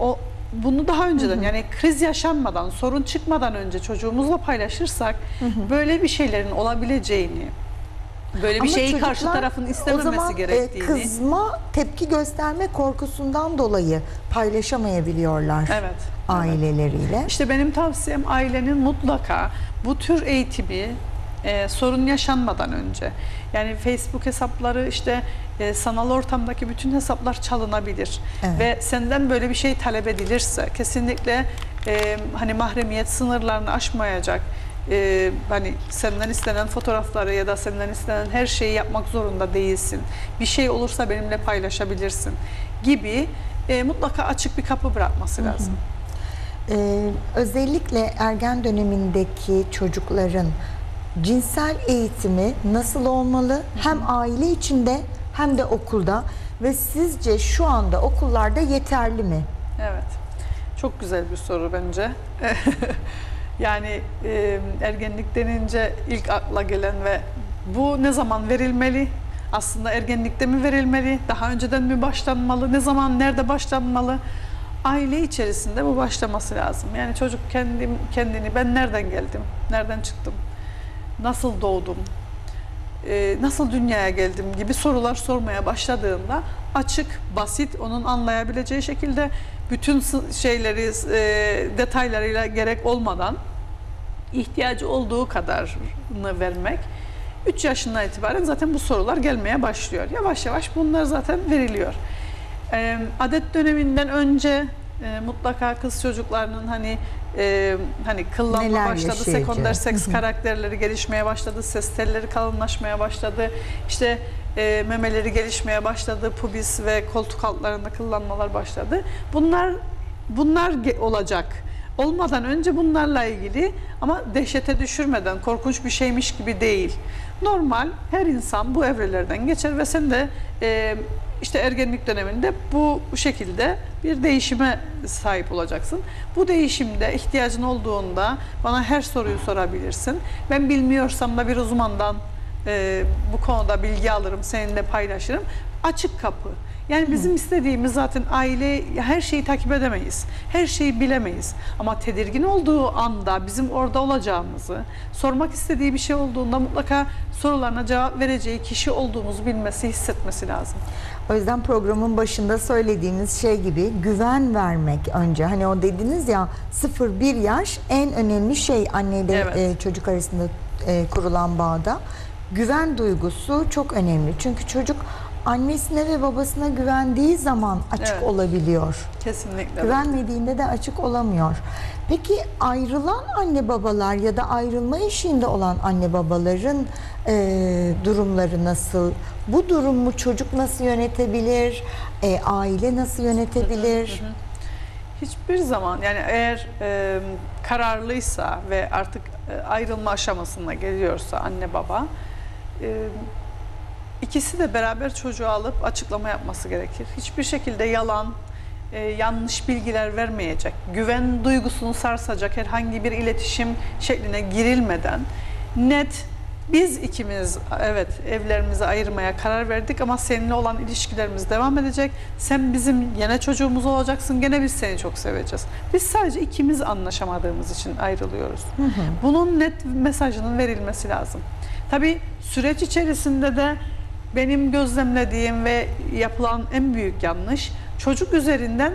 o bunu daha önceden, hı hı, yani kriz yaşanmadan, sorun çıkmadan önce çocuğumuzla paylaşırsak, hı hı, böyle bir şeylerin olabileceğini, böyle bir şeyi karşı tarafın istememesi zaman, gerektiğini. E, kızma, tepki gösterme korkusundan dolayı paylaşamayabiliyorlar, evet, aileleriyle. Evet. İşte benim tavsiyem, ailenin mutlaka bu tür eğitimi e, sorun yaşanmadan önce. Yani Facebook hesapları, işte e, sanal ortamdaki bütün hesaplar çalınabilir. Evet. Ve senden böyle bir şey talep edilirse kesinlikle e, hani mahremiyet sınırlarını aşmayacak. Ee, hani senden istenen fotoğrafları ya da senden istenen her şeyi yapmak zorunda değilsin. Bir şey olursa benimle paylaşabilirsin gibi e, mutlaka açık bir kapı bırakması Hı -hı. lazım. Ee, özellikle ergen dönemindeki çocukların cinsel eğitimi nasıl olmalı? Hı -hı. Hem aile içinde hem de okulda ve sizce şu anda okullarda yeterli mi? Evet. Çok güzel bir soru bence. Yani e, ergenlik denince ilk akla gelen ve bu ne zaman verilmeli? Aslında ergenlikte mi verilmeli? Daha önceden mi başlanmalı? Ne zaman, nerede başlanmalı? Aile içerisinde bu başlaması lazım. Yani çocuk kendim, kendini ben nereden geldim? Nereden çıktım? Nasıl doğdum? E, nasıl dünyaya geldim? Gibi sorular sormaya başladığında açık, basit, onun anlayabileceği şekilde bütün şeyleri e, detaylarıyla gerek olmadan ihtiyacı olduğu kadarını vermek. üç yaşından itibaren zaten bu sorular gelmeye başlıyor. Yavaş yavaş bunlar zaten veriliyor. E, adet döneminden önce e, mutlaka kız çocuklarının hani e, hani kıllanma Neler başladı, yaşayacak? Sekonder seks karakterleri gelişmeye başladı, ses telleri kalınlaşmaya başladı, işte E, memeleri gelişmeye başladı, pubis ve koltuk altlarında kıllanmalar başladı. Bunlar bunlar olacak. Olmadan önce bunlarla ilgili ama dehşete düşürmeden, korkunç bir şeymiş gibi değil. Normal, her insan bu evrelerden geçer ve sen de e, işte ergenlik döneminde bu şekilde bir değişime sahip olacaksın. Bu değişimde ihtiyacın olduğunda bana her soruyu sorabilirsin. Ben bilmiyorsam da bir uzmandan Ee, bu konuda bilgi alırım, seninle paylaşırım. Açık kapı. Yani bizim Hı. istediğimiz zaten aile, her şeyi takip edemeyiz. Her şeyi bilemeyiz. Ama tedirgin olduğu anda bizim orada olacağımızı, sormak istediği bir şey olduğunda mutlaka sorularına cevap vereceği kişi olduğumuzu bilmesi, hissetmesi lazım. O yüzden programın başında söylediğiniz şey gibi güven vermek önce. Hani o dediniz ya, sıfır bir yaş en önemli şey anneyle evet. e, çocuk arasında e, kurulan bağda. Güven duygusu çok önemli. Çünkü çocuk annesine ve babasına güvendiği zaman açık evet, olabiliyor. Kesinlikle. Güvenmediğinde de açık olamıyor. Peki ayrılan anne babalar ya da ayrılma eşiğinde olan anne babaların e, durumları nasıl? Bu durumu çocuk nasıl yönetebilir? E, aile nasıl yönetebilir? Hı hı hı. Hiçbir zaman, yani eğer e, kararlıysa ve artık e, ayrılma aşamasına geliyorsa anne baba, e, ikisi de beraber çocuğu alıp açıklama yapması gerekir. Hiçbir şekilde yalan, e, yanlış bilgiler vermeyecek, güven duygusunu sarsacak herhangi bir iletişim şekline girilmeden net, biz ikimiz evet evlerimizi ayırmaya karar verdik ama seninle olan ilişkilerimiz devam edecek. Sen bizim gene çocuğumuz olacaksın, gene biz seni çok seveceğiz. Biz sadece ikimiz anlaşamadığımız için ayrılıyoruz. Hı hı. Bunun net mesajının verilmesi lazım. Tabii süreç içerisinde de benim gözlemlediğim ve yapılan en büyük yanlış, çocuk üzerinden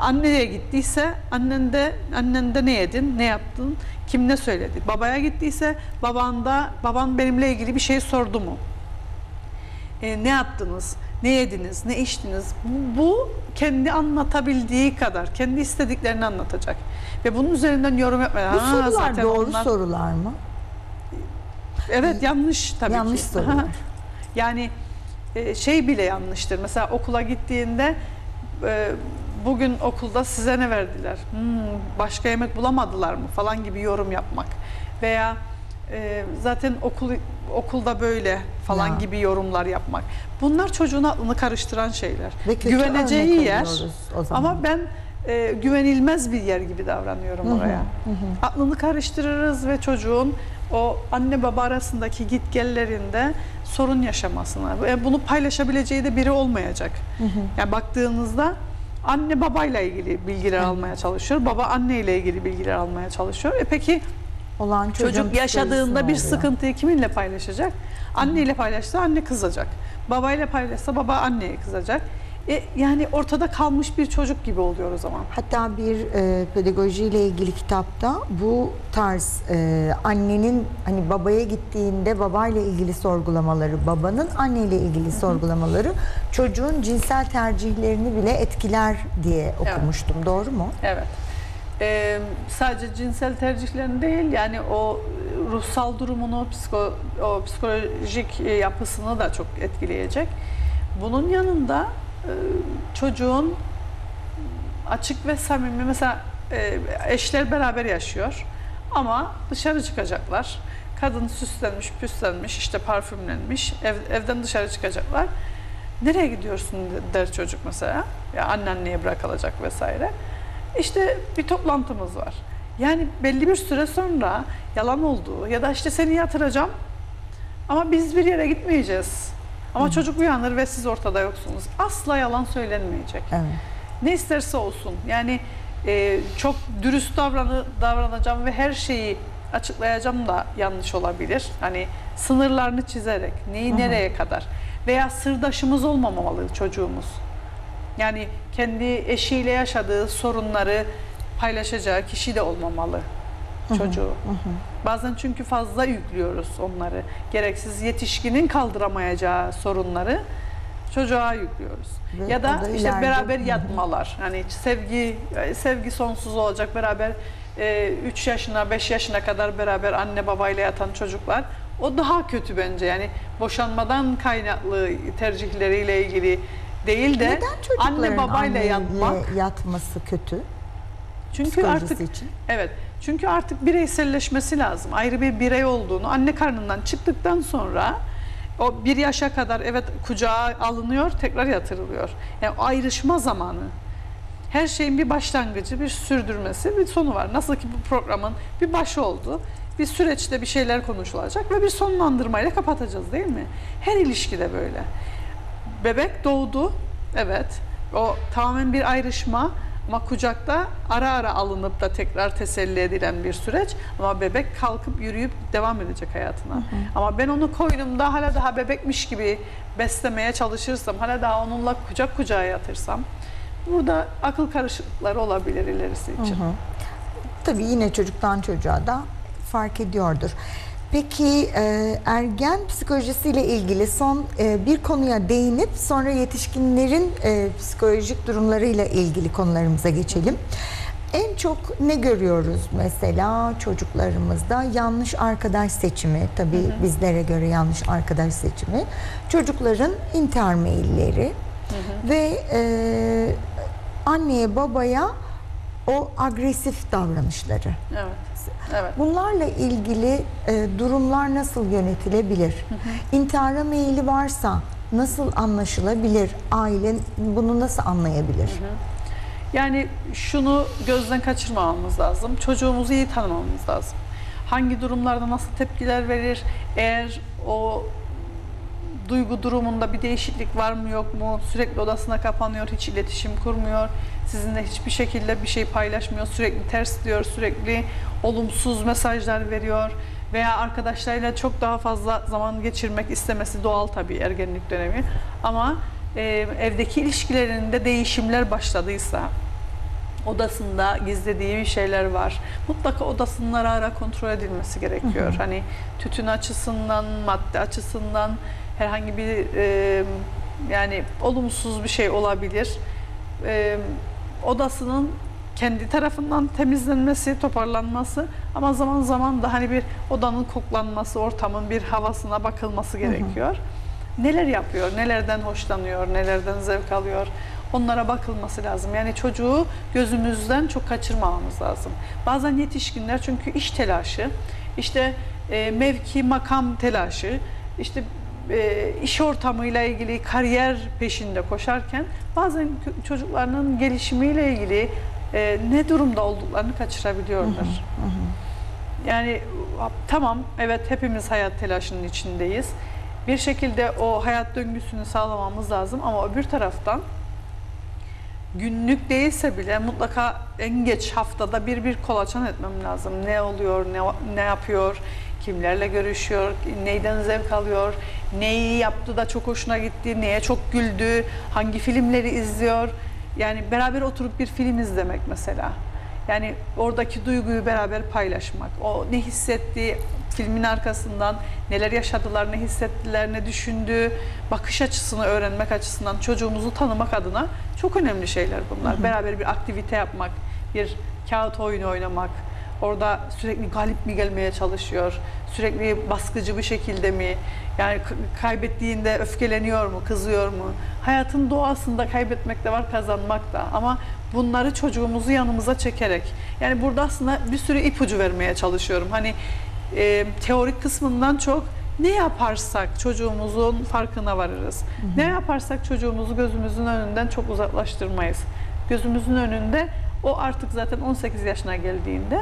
anneye gittiyse annen de, annen de ne yedin, ne yaptın, kim ne söyledi? Babaya gittiyse baban da, baban benimle ilgili bir şey sordu mu? E, ne yaptınız, ne yediniz, ne içtiniz? Bu, bu kendi anlatabildiği kadar, kendi istediklerini anlatacak. Ve bunun üzerinden yorum yapmayan. Bu sorular zaten doğru onlar... sorular mı? Evet, yanlış tabii yanlış ki. Yanlış sorular. Yani şey bile yanlıştır. Mesela okula gittiğinde bugün okulda size ne verdiler? Hmm, başka yemek bulamadılar mı? Falan gibi yorum yapmak. Veya zaten okul okulda böyle falan ya, gibi yorumlar yapmak. Bunlar çocuğun aklını karıştıran şeyler. Güveneceği yer ama ben e, güvenilmez bir yer gibi davranıyorum, hı hı, oraya. Hı hı. Aklını karıştırırız ve çocuğun o anne baba arasındaki gitgellerinde sorun yaşamasına, bunu paylaşabileceği de biri olmayacak. Hı hı. Yani baktığınızda anne babayla ilgili bilgiler hı, almaya çalışıyor, baba anneyle ilgili bilgiler almaya çalışıyor. E peki olan çocuk yaşadığında bir oluyor, sıkıntıyı kiminle paylaşacak? Anneyle paylaşsa anne kızacak, babayla paylaşsa baba anneye kızacak. E, yani ortada kalmış bir çocuk gibi oluyor o zaman. Hatta bir e, pedagojiyle ilgili kitapta bu tarz e, annenin hani babaya gittiğinde babayla ilgili sorgulamaları, babanın anneyle ilgili, hı hı, sorgulamaları çocuğun cinsel tercihlerini bile etkiler diye okumuştum. Evet. Doğru mu? Evet. E, sadece cinsel tercihlerini değil, yani o ruhsal durumunu, psiko, o psikolojik yapısını da çok etkileyecek. Bunun yanında çocuğun açık ve samimi, mesela eşler beraber yaşıyor ama dışarı çıkacaklar, kadın süslenmiş püslenmiş işte parfümlenmiş, ev, evden dışarı çıkacaklar, nereye gidiyorsun der çocuk mesela, ya anneanneye bırakılacak vesaire, işte bir toplantımız var, yani belli bir süre sonra yalan olduğu ya da işte seni yatıracağım ama biz bir yere gitmeyeceğiz. Ama hı, çocuk uyanır ve siz ortada yoksunuz. Asla yalan söylenmeyecek. Evet. Ne isterse olsun. Yani e, çok dürüst davranı, davranacağım ve her şeyi açıklayacağım da yanlış olabilir. Hani sınırlarını çizerek, neyi, hı, nereye kadar. Veya sırdaşımız olmamalı çocuğumuz. Yani kendi eşiyle yaşadığı sorunları paylaşacağı kişi de olmamalı çocuğu. Hı hı. Bazen çünkü fazla yüklüyoruz onları. Gereksiz yetişkinin kaldıramayacağı sorunları çocuğa yüklüyoruz. Ve ya da, da işte beraber yatmalar. Hani sevgi sevgi sonsuz olacak. Beraber e, üç yaşına beş yaşına kadar beraber anne babayla yatan çocuklar. O daha kötü bence. Yani boşanmadan kaynaklı tercihleriyle ilgili değil de anne babayla yatmak yatması kötü. Çünkü artık için. Evet. Çünkü artık bireyselleşmesi lazım. Ayrı bir birey olduğunu, anne karnından çıktıktan sonra o bir yaşa kadar evet kucağa alınıyor, tekrar yatırılıyor. Yani ayrışma zamanı. Her şeyin bir başlangıcı, bir sürdürmesi, bir sonu var. Nasıl ki bu programın bir başı oldu, bir süreçte bir şeyler konuşulacak ve bir sonlandırmayla kapatacağız değil mi? Her ilişkide böyle. Bebek doğdu, evet. O tamamen bir ayrışma. Ama kucakta ara ara alınıp da tekrar teselli edilen bir süreç. Ama bebek kalkıp yürüyüp devam edecek hayatına. Hı hı. Ama ben onu koynumda hala daha bebekmiş gibi beslemeye çalışırsam, hala daha onunla kucak kucağa yatırsam, burada akıl karışıklıkları olabilir ilerisi için. Hı hı. Tabii yine çocuktan çocuğa da fark ediyordur. Peki ergen psikolojisiyle ilgili son bir konuya değinip sonra yetişkinlerin psikolojik durumlarıyla ilgili konularımıza geçelim. En çok ne görüyoruz mesela çocuklarımızda? Yanlış arkadaş seçimi, tabii hı hı. bizlere göre yanlış arkadaş seçimi, çocukların intihar meyilleri hı hı. ve e, anneye babaya o agresif davranışları. Evet. Evet. Bunlarla ilgili e, durumlar nasıl yönetilebilir? Hı hı. İntihara meyili varsa nasıl anlaşılabilir? Ailen bunu nasıl anlayabilir? Hı hı. Yani şunu gözden kaçırmamamız lazım. Çocuğumuzu iyi tanımamız lazım. Hangi durumlarda nasıl tepkiler verir? Eğer o duygu durumunda bir değişiklik var mı yok mu? Sürekli odasına kapanıyor, hiç iletişim kurmuyor. Sizinle hiçbir şekilde bir şey paylaşmıyor. Sürekli ters diyor, sürekli olumsuz mesajlar veriyor. Veya arkadaşlarıyla çok daha fazla zaman geçirmek istemesi doğal tabii ergenlik dönemi. Ama Ee, evdeki ilişkilerinde değişimler başladıysa, odasında gizlediği bir şeyler var, mutlaka odasının ara ara kontrol edilmesi gerekiyor. Hı hı. Hani tütün açısından, madde açısından herhangi bir e, yani olumsuz bir şey olabilir. E, odasının kendi tarafından temizlenmesi, toparlanması ama zaman zaman da hani bir odanın koklanması, ortamın bir havasına bakılması gerekiyor. Hı hı. Neler yapıyor, nelerden hoşlanıyor, nelerden zevk alıyor, onlara bakılması lazım. Yani çocuğu gözümüzden çok kaçırmamamız lazım. Bazen yetişkinler çünkü iş telaşı, işte e, mevki, makam telaşı, işte e, iş ortamıyla ilgili kariyer peşinde koşarken bazen çocuklarının gelişimiyle ilgili e, ne durumda olduklarını kaçırabiliyorlar. Hı hı, hı. Yani tamam, evet hepimiz hayat telaşının içindeyiz. Bir şekilde o hayat döngüsünü sağlamamız lazım ama öbür taraftan günlük değilse bile mutlaka en geç haftada bir bir kolaçan etmem lazım. Ne oluyor, ne, ne yapıyor, kimlerle görüşüyor, neyden zevk alıyor, neyi yaptı da çok hoşuna gitti, neye çok güldü, hangi filmleri izliyor. Yani beraber oturup bir film izlemek mesela. Yani oradaki duyguyu beraber paylaşmak, o ne hissettiği, filmin arkasından neler yaşadılar, ne hissettiler, ne düşündü, bakış açısını öğrenmek açısından çocuğumuzu tanımak adına çok önemli şeyler bunlar. Hı hı. Beraber bir aktivite yapmak, bir kağıt oyunu oynamak, orada sürekli galip mi gelmeye çalışıyor, sürekli baskıcı bir şekilde mi, yani kaybettiğinde öfkeleniyor mu, kızıyor mu? Hayatın doğasında kaybetmek de var, kazanmak da, ama bunları çocuğumuzu yanımıza çekerek, yani burada aslında bir sürü ipucu vermeye çalışıyorum. Hani E, teorik kısmından çok ne yaparsak çocuğumuzun farkına varırız. Hı hı. Ne yaparsak çocuğumuzu gözümüzün önünden çok uzaklaştırmayız. Gözümüzün önünde o artık zaten on sekiz yaşına geldiğinde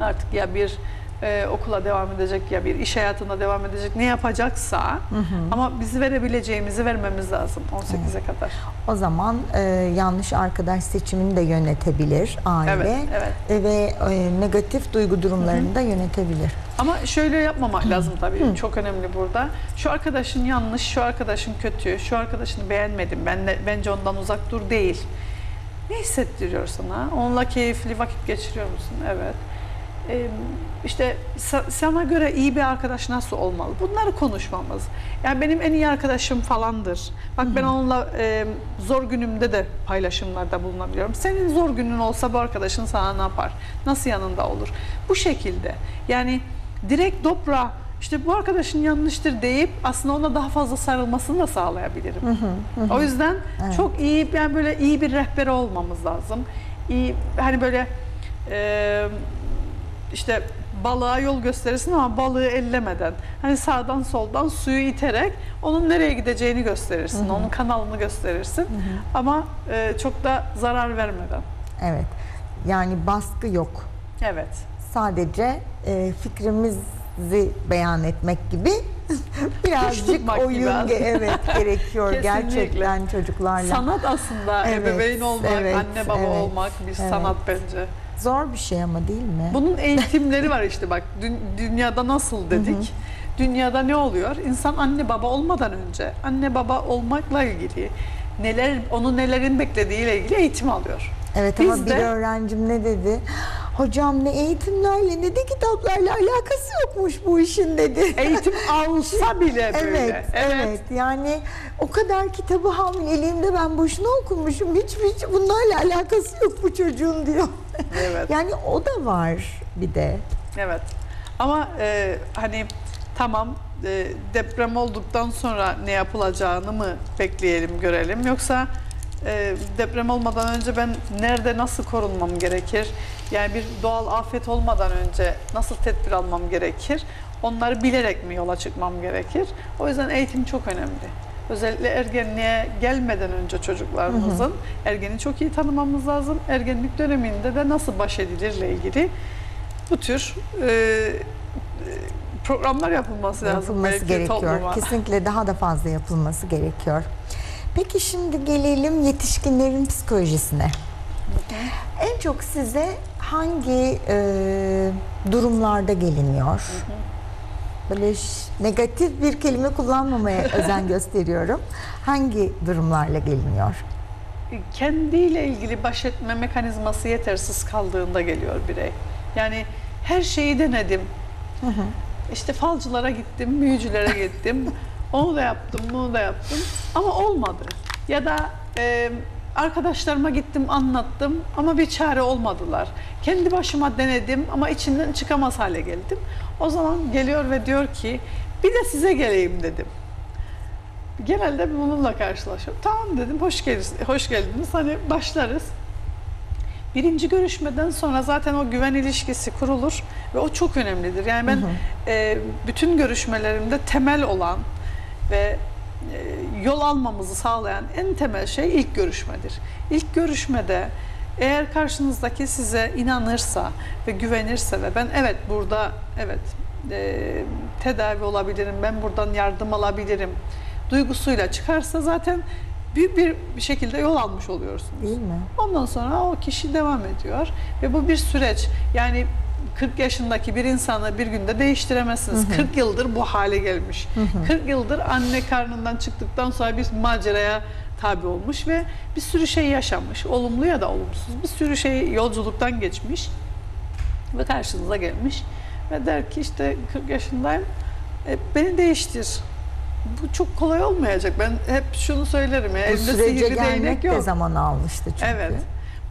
artık ya bir e, okula devam edecek ya bir iş hayatına devam edecek, ne yapacaksa hı hı. ama bizi verebileceğimizi vermemiz lazım on sekize kadar. O zaman e, yanlış arkadaş seçimini de yönetebilir aile, evet, evet. ve e, negatif duygu durumlarını hı hı. da yönetebilir. Ama şöyle yapmamak lazım tabii, hı. çok önemli burada. Şu arkadaşın yanlış, şu arkadaşın kötü, şu arkadaşını beğenmedim, ben de, bence ondan uzak dur değil. Ne hissettiriyor sana? Onunla keyifli vakit geçiriyor musun? Evet. İşte sana göre iyi bir arkadaş nasıl olmalı? Bunları konuşmamız. Yani benim en iyi arkadaşım falandır. Bak Hı-hı. ben onunla e, zor günümde de paylaşımlarda bulunabiliyorum. Senin zor günün olsa bu arkadaşın sana ne yapar? Nasıl yanında olur? Bu şekilde. Yani direkt dobra işte bu arkadaşın yanlıştır deyip aslında ona daha fazla sarılmasını da sağlayabilirim. Hı-hı. Hı-hı. O yüzden evet. çok iyi, yani böyle iyi bir rehber olmamız lazım. İyi, hani böyle eee İşte balığa yol gösterirsin ama balığı ellemeden, hani sağdan soldan suyu iterek onun nereye gideceğini gösterirsin, Hı-hı. onun kanalını gösterirsin Hı-hı. ama e, çok da zarar vermeden. Evet, yani baskı yok. Evet. Sadece e, fikrimizi beyan etmek gibi birazcık oyun gibi. Evet, gerekiyor gerçekten çocuklarla. Sanat aslında, evet, ebeveyn olmak, evet, anne baba evet, olmak bir evet. sanat bence. Zor bir şey ama değil mi? Bunun eğitimleri var işte bak. Dün, dünyada nasıl dedik? Hı hı. Dünyada ne oluyor? İnsan anne baba olmadan önce anne baba olmakla ilgili neler, onu nelerin beklediğiyle ilgili eğitim alıyor. Evet. Biz ama de, bir öğrencim ne dedi? hocam ne eğitimlerle ne de kitaplarla alakası yokmuş bu işin dedi. Eğitim alsa bile böyle. Evet, evet, evet. Yani o kadar kitabı hamileliğimde ben boşuna okumuşum. Hiç hiç bunlarla alakası yok bu çocuğun diyor. Evet. Yani o da var bir de. Evet. Ama e, hani tamam e, deprem olduktan sonra ne yapılacağını mı bekleyelim, görelim, yoksa e, deprem olmadan önce ben nerede nasıl korunmam gerekir? Yani bir doğal afet olmadan önce nasıl tedbir almam gerekir? Onları bilerek mi yola çıkmam gerekir? O yüzden eğitim çok önemli. Özellikle ergenliğe gelmeden önce çocuklarımızın, hı hı, ergeni çok iyi tanımamız lazım. Ergenlik döneminde de nasıl baş edilirle ilgili bu tür e, programlar yapılması, yapılması lazım. Gerekiyor. Topluma. Kesinlikle daha da fazla yapılması gerekiyor. Peki şimdi gelelim yetişkinlerin psikolojisine. En çok size hangi e, durumlarda geliniyor? Böyle negatif bir kelime kullanmamaya özen gösteriyorum. Hangi durumlarla geliniyor? Kendiyle ilgili baş etme mekanizması yetersiz kaldığında geliyor birey. Yani her şeyi denedim. Hı hı. İşte falcılara gittim, büyücülere gittim. Onu da yaptım, bunu da yaptım. Ama olmadı. Ya da e, arkadaşlarıma gittim, anlattım ama bir çare olmadılar. Kendi başıma denedim ama içinden çıkamaz hale geldim. O zaman geliyor ve diyor ki bir de size geleyim dedim. Genelde bununla karşılaşıyorum. Tamam dedim, hoş geldiniz, hoş geldiniz. Hani başlarız. Birinci görüşmeden sonra zaten o güven ilişkisi kurulur ve o çok önemlidir. Yani ben, hı hı, E, bütün görüşmelerimde temel olan ve e, yol almamızı sağlayan en temel şey ilk görüşmedir. İlk görüşmede eğer karşınızdaki size inanırsa ve güvenirse ve ben evet burada evet e, tedavi olabilirim, ben buradan yardım alabilirim duygusuyla çıkarsa zaten büyük bir şekilde yol almış oluyorsunuz. Değil mi? Ondan sonra o kişi devam ediyor ve bu bir süreç. Yani kırk yaşındaki bir insanı bir günde değiştiremezsiniz. Hı hı. kırk yıldır bu hale gelmiş. Hı hı. kırk yıldır anne karnından çıktıktan sonra bir maceraya tabi olmuş ve bir sürü şey yaşamış. Olumlu ya da olumsuz. Bir sürü şey, yolculuktan geçmiş ve karşınıza gelmiş ve der ki işte kırk yaşındayım, e, beni değiştir. Bu çok kolay olmayacak. Ben hep şunu söylerim. Ya, bu sürece gelmek de zaman almıştı çünkü. Evet.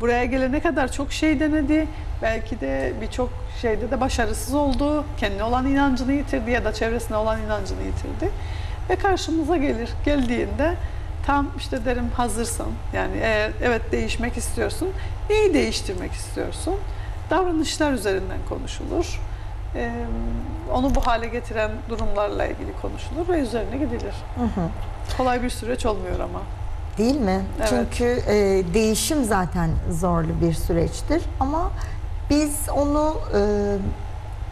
Buraya gelene kadar çok şey denedi. Belki de birçok şeyde de başarısız oldu. Kendine olan inancını yitirdi ya da çevresine olan inancını yitirdi. Ve karşımıza gelir. Geldiğinde tam işte derim hazırsan. Yani eğer evet değişmek istiyorsun, neyi değiştirmek istiyorsun? Davranışlar üzerinden konuşulur. Ee, onu bu hale getiren durumlarla ilgili konuşulur ve üzerine gidilir. Hı hı. Kolay bir süreç olmuyor ama. Değil mi? Evet. Çünkü e, değişim zaten zorlu bir süreçtir ama biz onu e,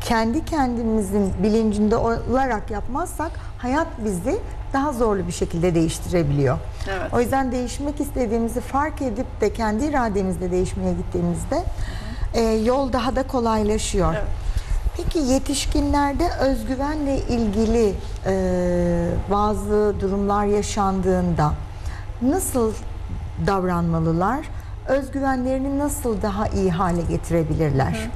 kendi kendimizin bilincinde olarak yapmazsak hayat bizi daha zorlu bir şekilde değiştirebiliyor. Evet. O yüzden değişmek istediğimizi fark edip de kendi irademizle değişmeye gittiğimizde e, yol daha da kolaylaşıyor. Evet. Peki yetişkinlerde özgüvenle ilgili e, bazı durumlar yaşandığında nasıl davranmalılar? Özgüvenlerini nasıl daha iyi hale getirebilirler? Hı.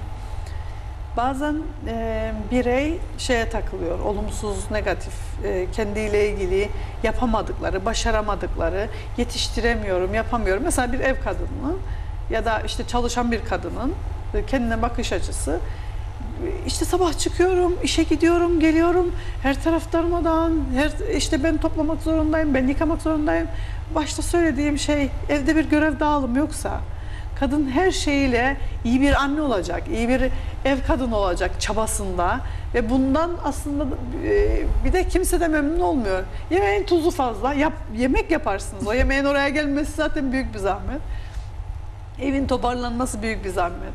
Bazen e, birey şeye takılıyor, olumsuz, negatif, e, kendiyle ilgili yapamadıkları, başaramadıkları, yetiştiremiyorum, yapamıyorum. Mesela bir ev kadını ya da işte çalışan bir kadının kendine bakış açısı. İşte sabah çıkıyorum, işe gidiyorum, geliyorum, her taraflarıma dağın, her, işte ben toplamak zorundayım, ben yıkamak zorundayım. Başta söylediğim şey, evde bir görev dağılımı yoksa, kadın her şeyiyle iyi bir anne olacak, iyi bir ev kadını olacak çabasında ve bundan aslında bir de kimse de memnun olmuyor. Yemeğin tuzu fazla, yap, yemek yaparsınız, o yemeğin oraya gelmesi zaten büyük bir zahmet. Evin toparlanması büyük bir zahmet.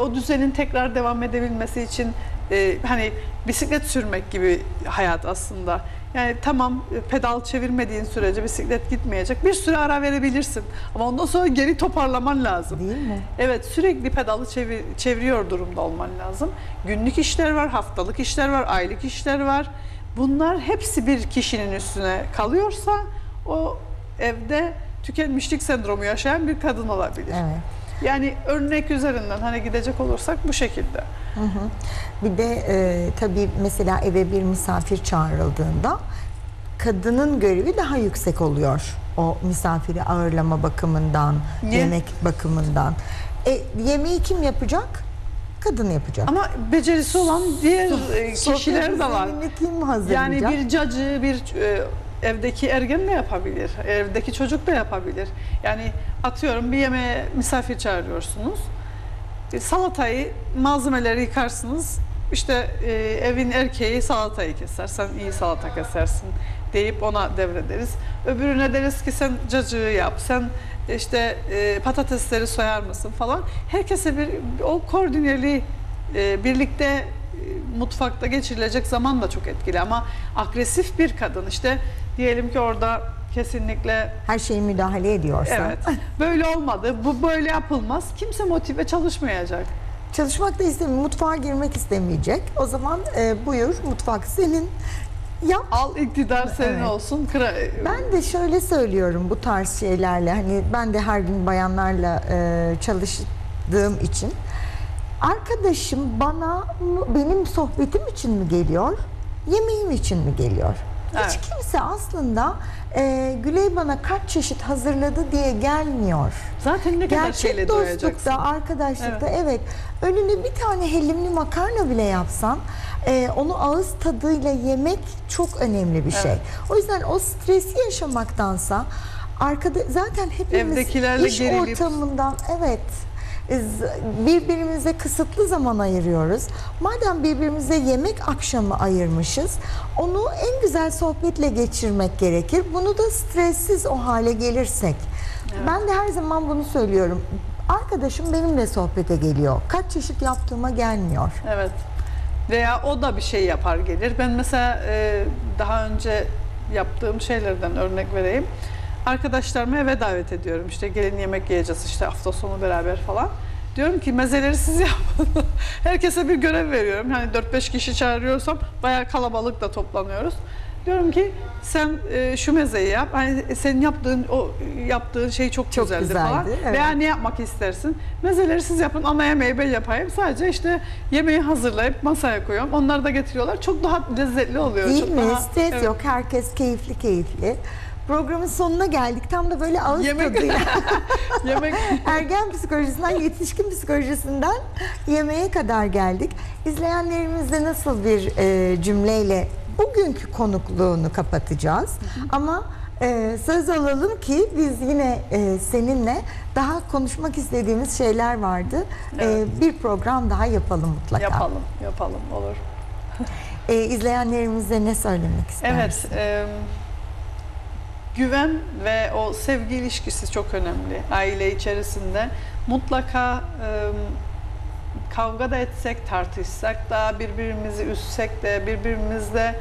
O düzenin tekrar devam edebilmesi için e, hani bisiklet sürmek gibi hayat aslında. Yani tamam pedal çevirmediğin sürece bisiklet gitmeyecek. Bir süre ara verebilirsin ama ondan sonra geri toparlaman lazım. Değil mi? Evet, sürekli pedalı çevir, çeviriyor durumda olman lazım. Günlük işler var, haftalık işler var, aylık işler var. Bunlar hepsi bir kişinin üstüne kalıyorsa o evde tükenmişlik sendromu yaşayan bir kadın olabilir. Evet. Yani örnek üzerinden hani gidecek olursak bu şekilde. Hı hı. Bir de e, tabii mesela eve bir misafir çağrıldığında kadının görevi daha yüksek oluyor. O misafiri ağırlama bakımından, Ye. yemek bakımından. E, yemeği kim yapacak? Kadın yapacak. Ama becerisi olan diğer kişiler de var. Kim hazırlayacak? Yani bir cacı, bir e, evdeki ergen de yapabilir, evdeki çocuk da yapabilir. Yani atıyorum bir yemeğe misafir çağırıyorsunuz, e, salatayı, malzemeleri yıkarsınız. İşte e, evin erkeği salatayı keser, sen iyi salata kesersin deyip ona devrederiz. Öbürüne deriz ki sen cacığı yap, sen işte e, patatesleri soyar mısın falan. Herkese bir o koordineli e, birlikte e, mutfakta geçirilecek zaman da çok etkili, ama agresif bir kadın işte diyelim ki orada kesinlikle her şeyi müdahale ediyorsa. Evet. Böyle olmadı, bu böyle yapılmaz. Kimse motive çalışmayacak. Çalışmak da istemiyor, mutfağa girmek istemeyecek. O zaman e, buyur mutfak senin. Yap. Al iktidar senin, evet. olsun. Ben de şöyle söylüyorum bu tarz şeylerle. Hani ben de her gün bayanlarla e, çalıştığım için. Arkadaşım bana benim sohbetim için mi geliyor? Yemeğim için mi geliyor? Evet. Hiç kimse aslında e, Gülay bana kaç çeşit hazırladı diye gelmiyor. Zaten ne kadar gerçek şeyle doyacaksın. Gerçek dostlukta, arkadaşlıkta, evet. evet. Önüne bir tane hellimli makarna bile yapsan e, onu ağız tadıyla yemek çok önemli bir şey. Evet. O yüzden o stresi yaşamaktansa arkada, zaten hepimiz evdekilerle iş gerilip ortamından, evet, birbirimize kısıtlı zaman ayırıyoruz. Madem birbirimize yemek akşamı ayırmışız, onu en güzel sohbetle geçirmek gerekir. Bunu da stressiz o hale gelirsek. Evet. Ben de her zaman bunu söylüyorum. Arkadaşım benimle sohbete geliyor. Kaç çeşit yaptığıma gelmiyor. Evet. Veya o da bir şey yapar gelir. Ben mesela daha önce yaptığım şeylerden örnek vereyim. Arkadaşlarımı eve davet ediyorum, işte gelin yemek yiyeceğiz, işte hafta sonu beraber falan. Diyorum ki mezeleri siz yapın. Herkese bir görev veriyorum. Hani dört beş kişi çağırıyorsam bayağı kalabalık da toplanıyoruz. Diyorum ki sen e, şu mezeyi yap. Hani senin yaptığın o yaptığın şey çok, çok güzeldi, güzeldi falan. Evet. Veya ne yapmak istersin? Mezeleri siz yapın, ana yemeği ben yapayım. Sadece işte yemeği hazırlayıp masaya koyuyorum. Onları da getiriyorlar. Çok daha lezzetli oluyor. Değil çok mi? Daha, stres evet. yok. Herkes keyifli keyifli. Programın sonuna geldik. Tam da böyle ağız yemek. tadıyla. yemek. Ergen psikolojisinden, yetişkin psikolojisinden yemeğe kadar geldik. İzleyenlerimizle nasıl bir e, cümleyle bugünkü konukluğunu kapatacağız. Hı hı. Ama e, söz alalım ki biz yine e, seninle daha konuşmak istediğimiz şeyler vardı. Evet. E, bir program daha yapalım mutlaka. Yapalım, yapalım olur. e, izleyenlerimize ne söylemek istersin? Evet. E, Güven ve o sevgi ilişkisi çok önemli aile içerisinde. Mutlaka e, kavga da etsek, tartışsak da, birbirimizi üzsek de, birbirimizle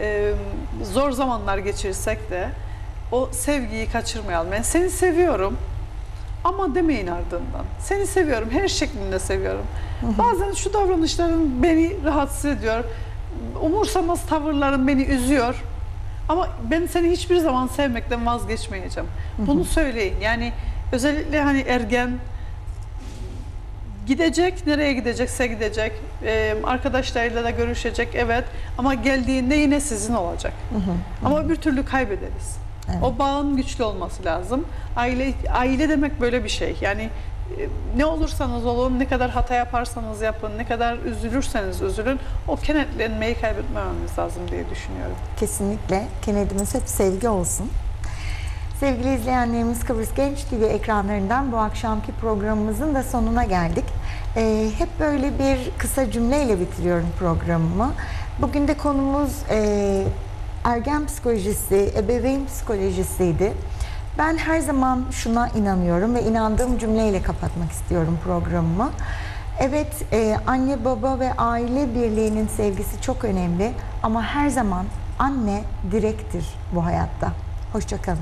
e, zor zamanlar geçirsek de o sevgiyi kaçırmayalım. Yani seni seviyorum ama demeyin ardından. Seni seviyorum, her şeklinde seviyorum. Hı hı. Bazen şu davranışların beni rahatsız ediyor, umursamaz tavırların beni üzüyor. Ama ben seni hiçbir zaman sevmekten vazgeçmeyeceğim. Bunu söyleyin. Yani özellikle hani ergen gidecek, nereye gidecekse gidecek. Ee, arkadaşlarıyla da görüşecek, evet. Ama geldiğinde yine sizin olacak. Hı hı. Ama öbür türlü kaybederiz. Evet. O bağın güçlü olması lazım. Aile, aile demek böyle bir şey. Yani ne olursanız olun, ne kadar hata yaparsanız yapın, ne kadar üzülürseniz üzülün, o kenetlenmeyi kaybetmememiz lazım diye düşünüyorum. Kesinlikle. Kenetimiz hep sevgi olsun. Sevgili izleyenlerimiz, Kıbrıs Genç T V ekranlarından bu akşamki programımızın da sonuna geldik. Ee, hep böyle bir kısa cümleyle bitiriyorum programımı. Bugün de konumuz e, ergen psikolojisi, ebeveyn psikolojisiydi. Ben her zaman şuna inanıyorum ve inandığım cümleyle kapatmak istiyorum programımı. Evet, e, anne baba ve aile birliğinin sevgisi çok önemli ama her zaman anne direktir bu hayatta. Hoşçakalın.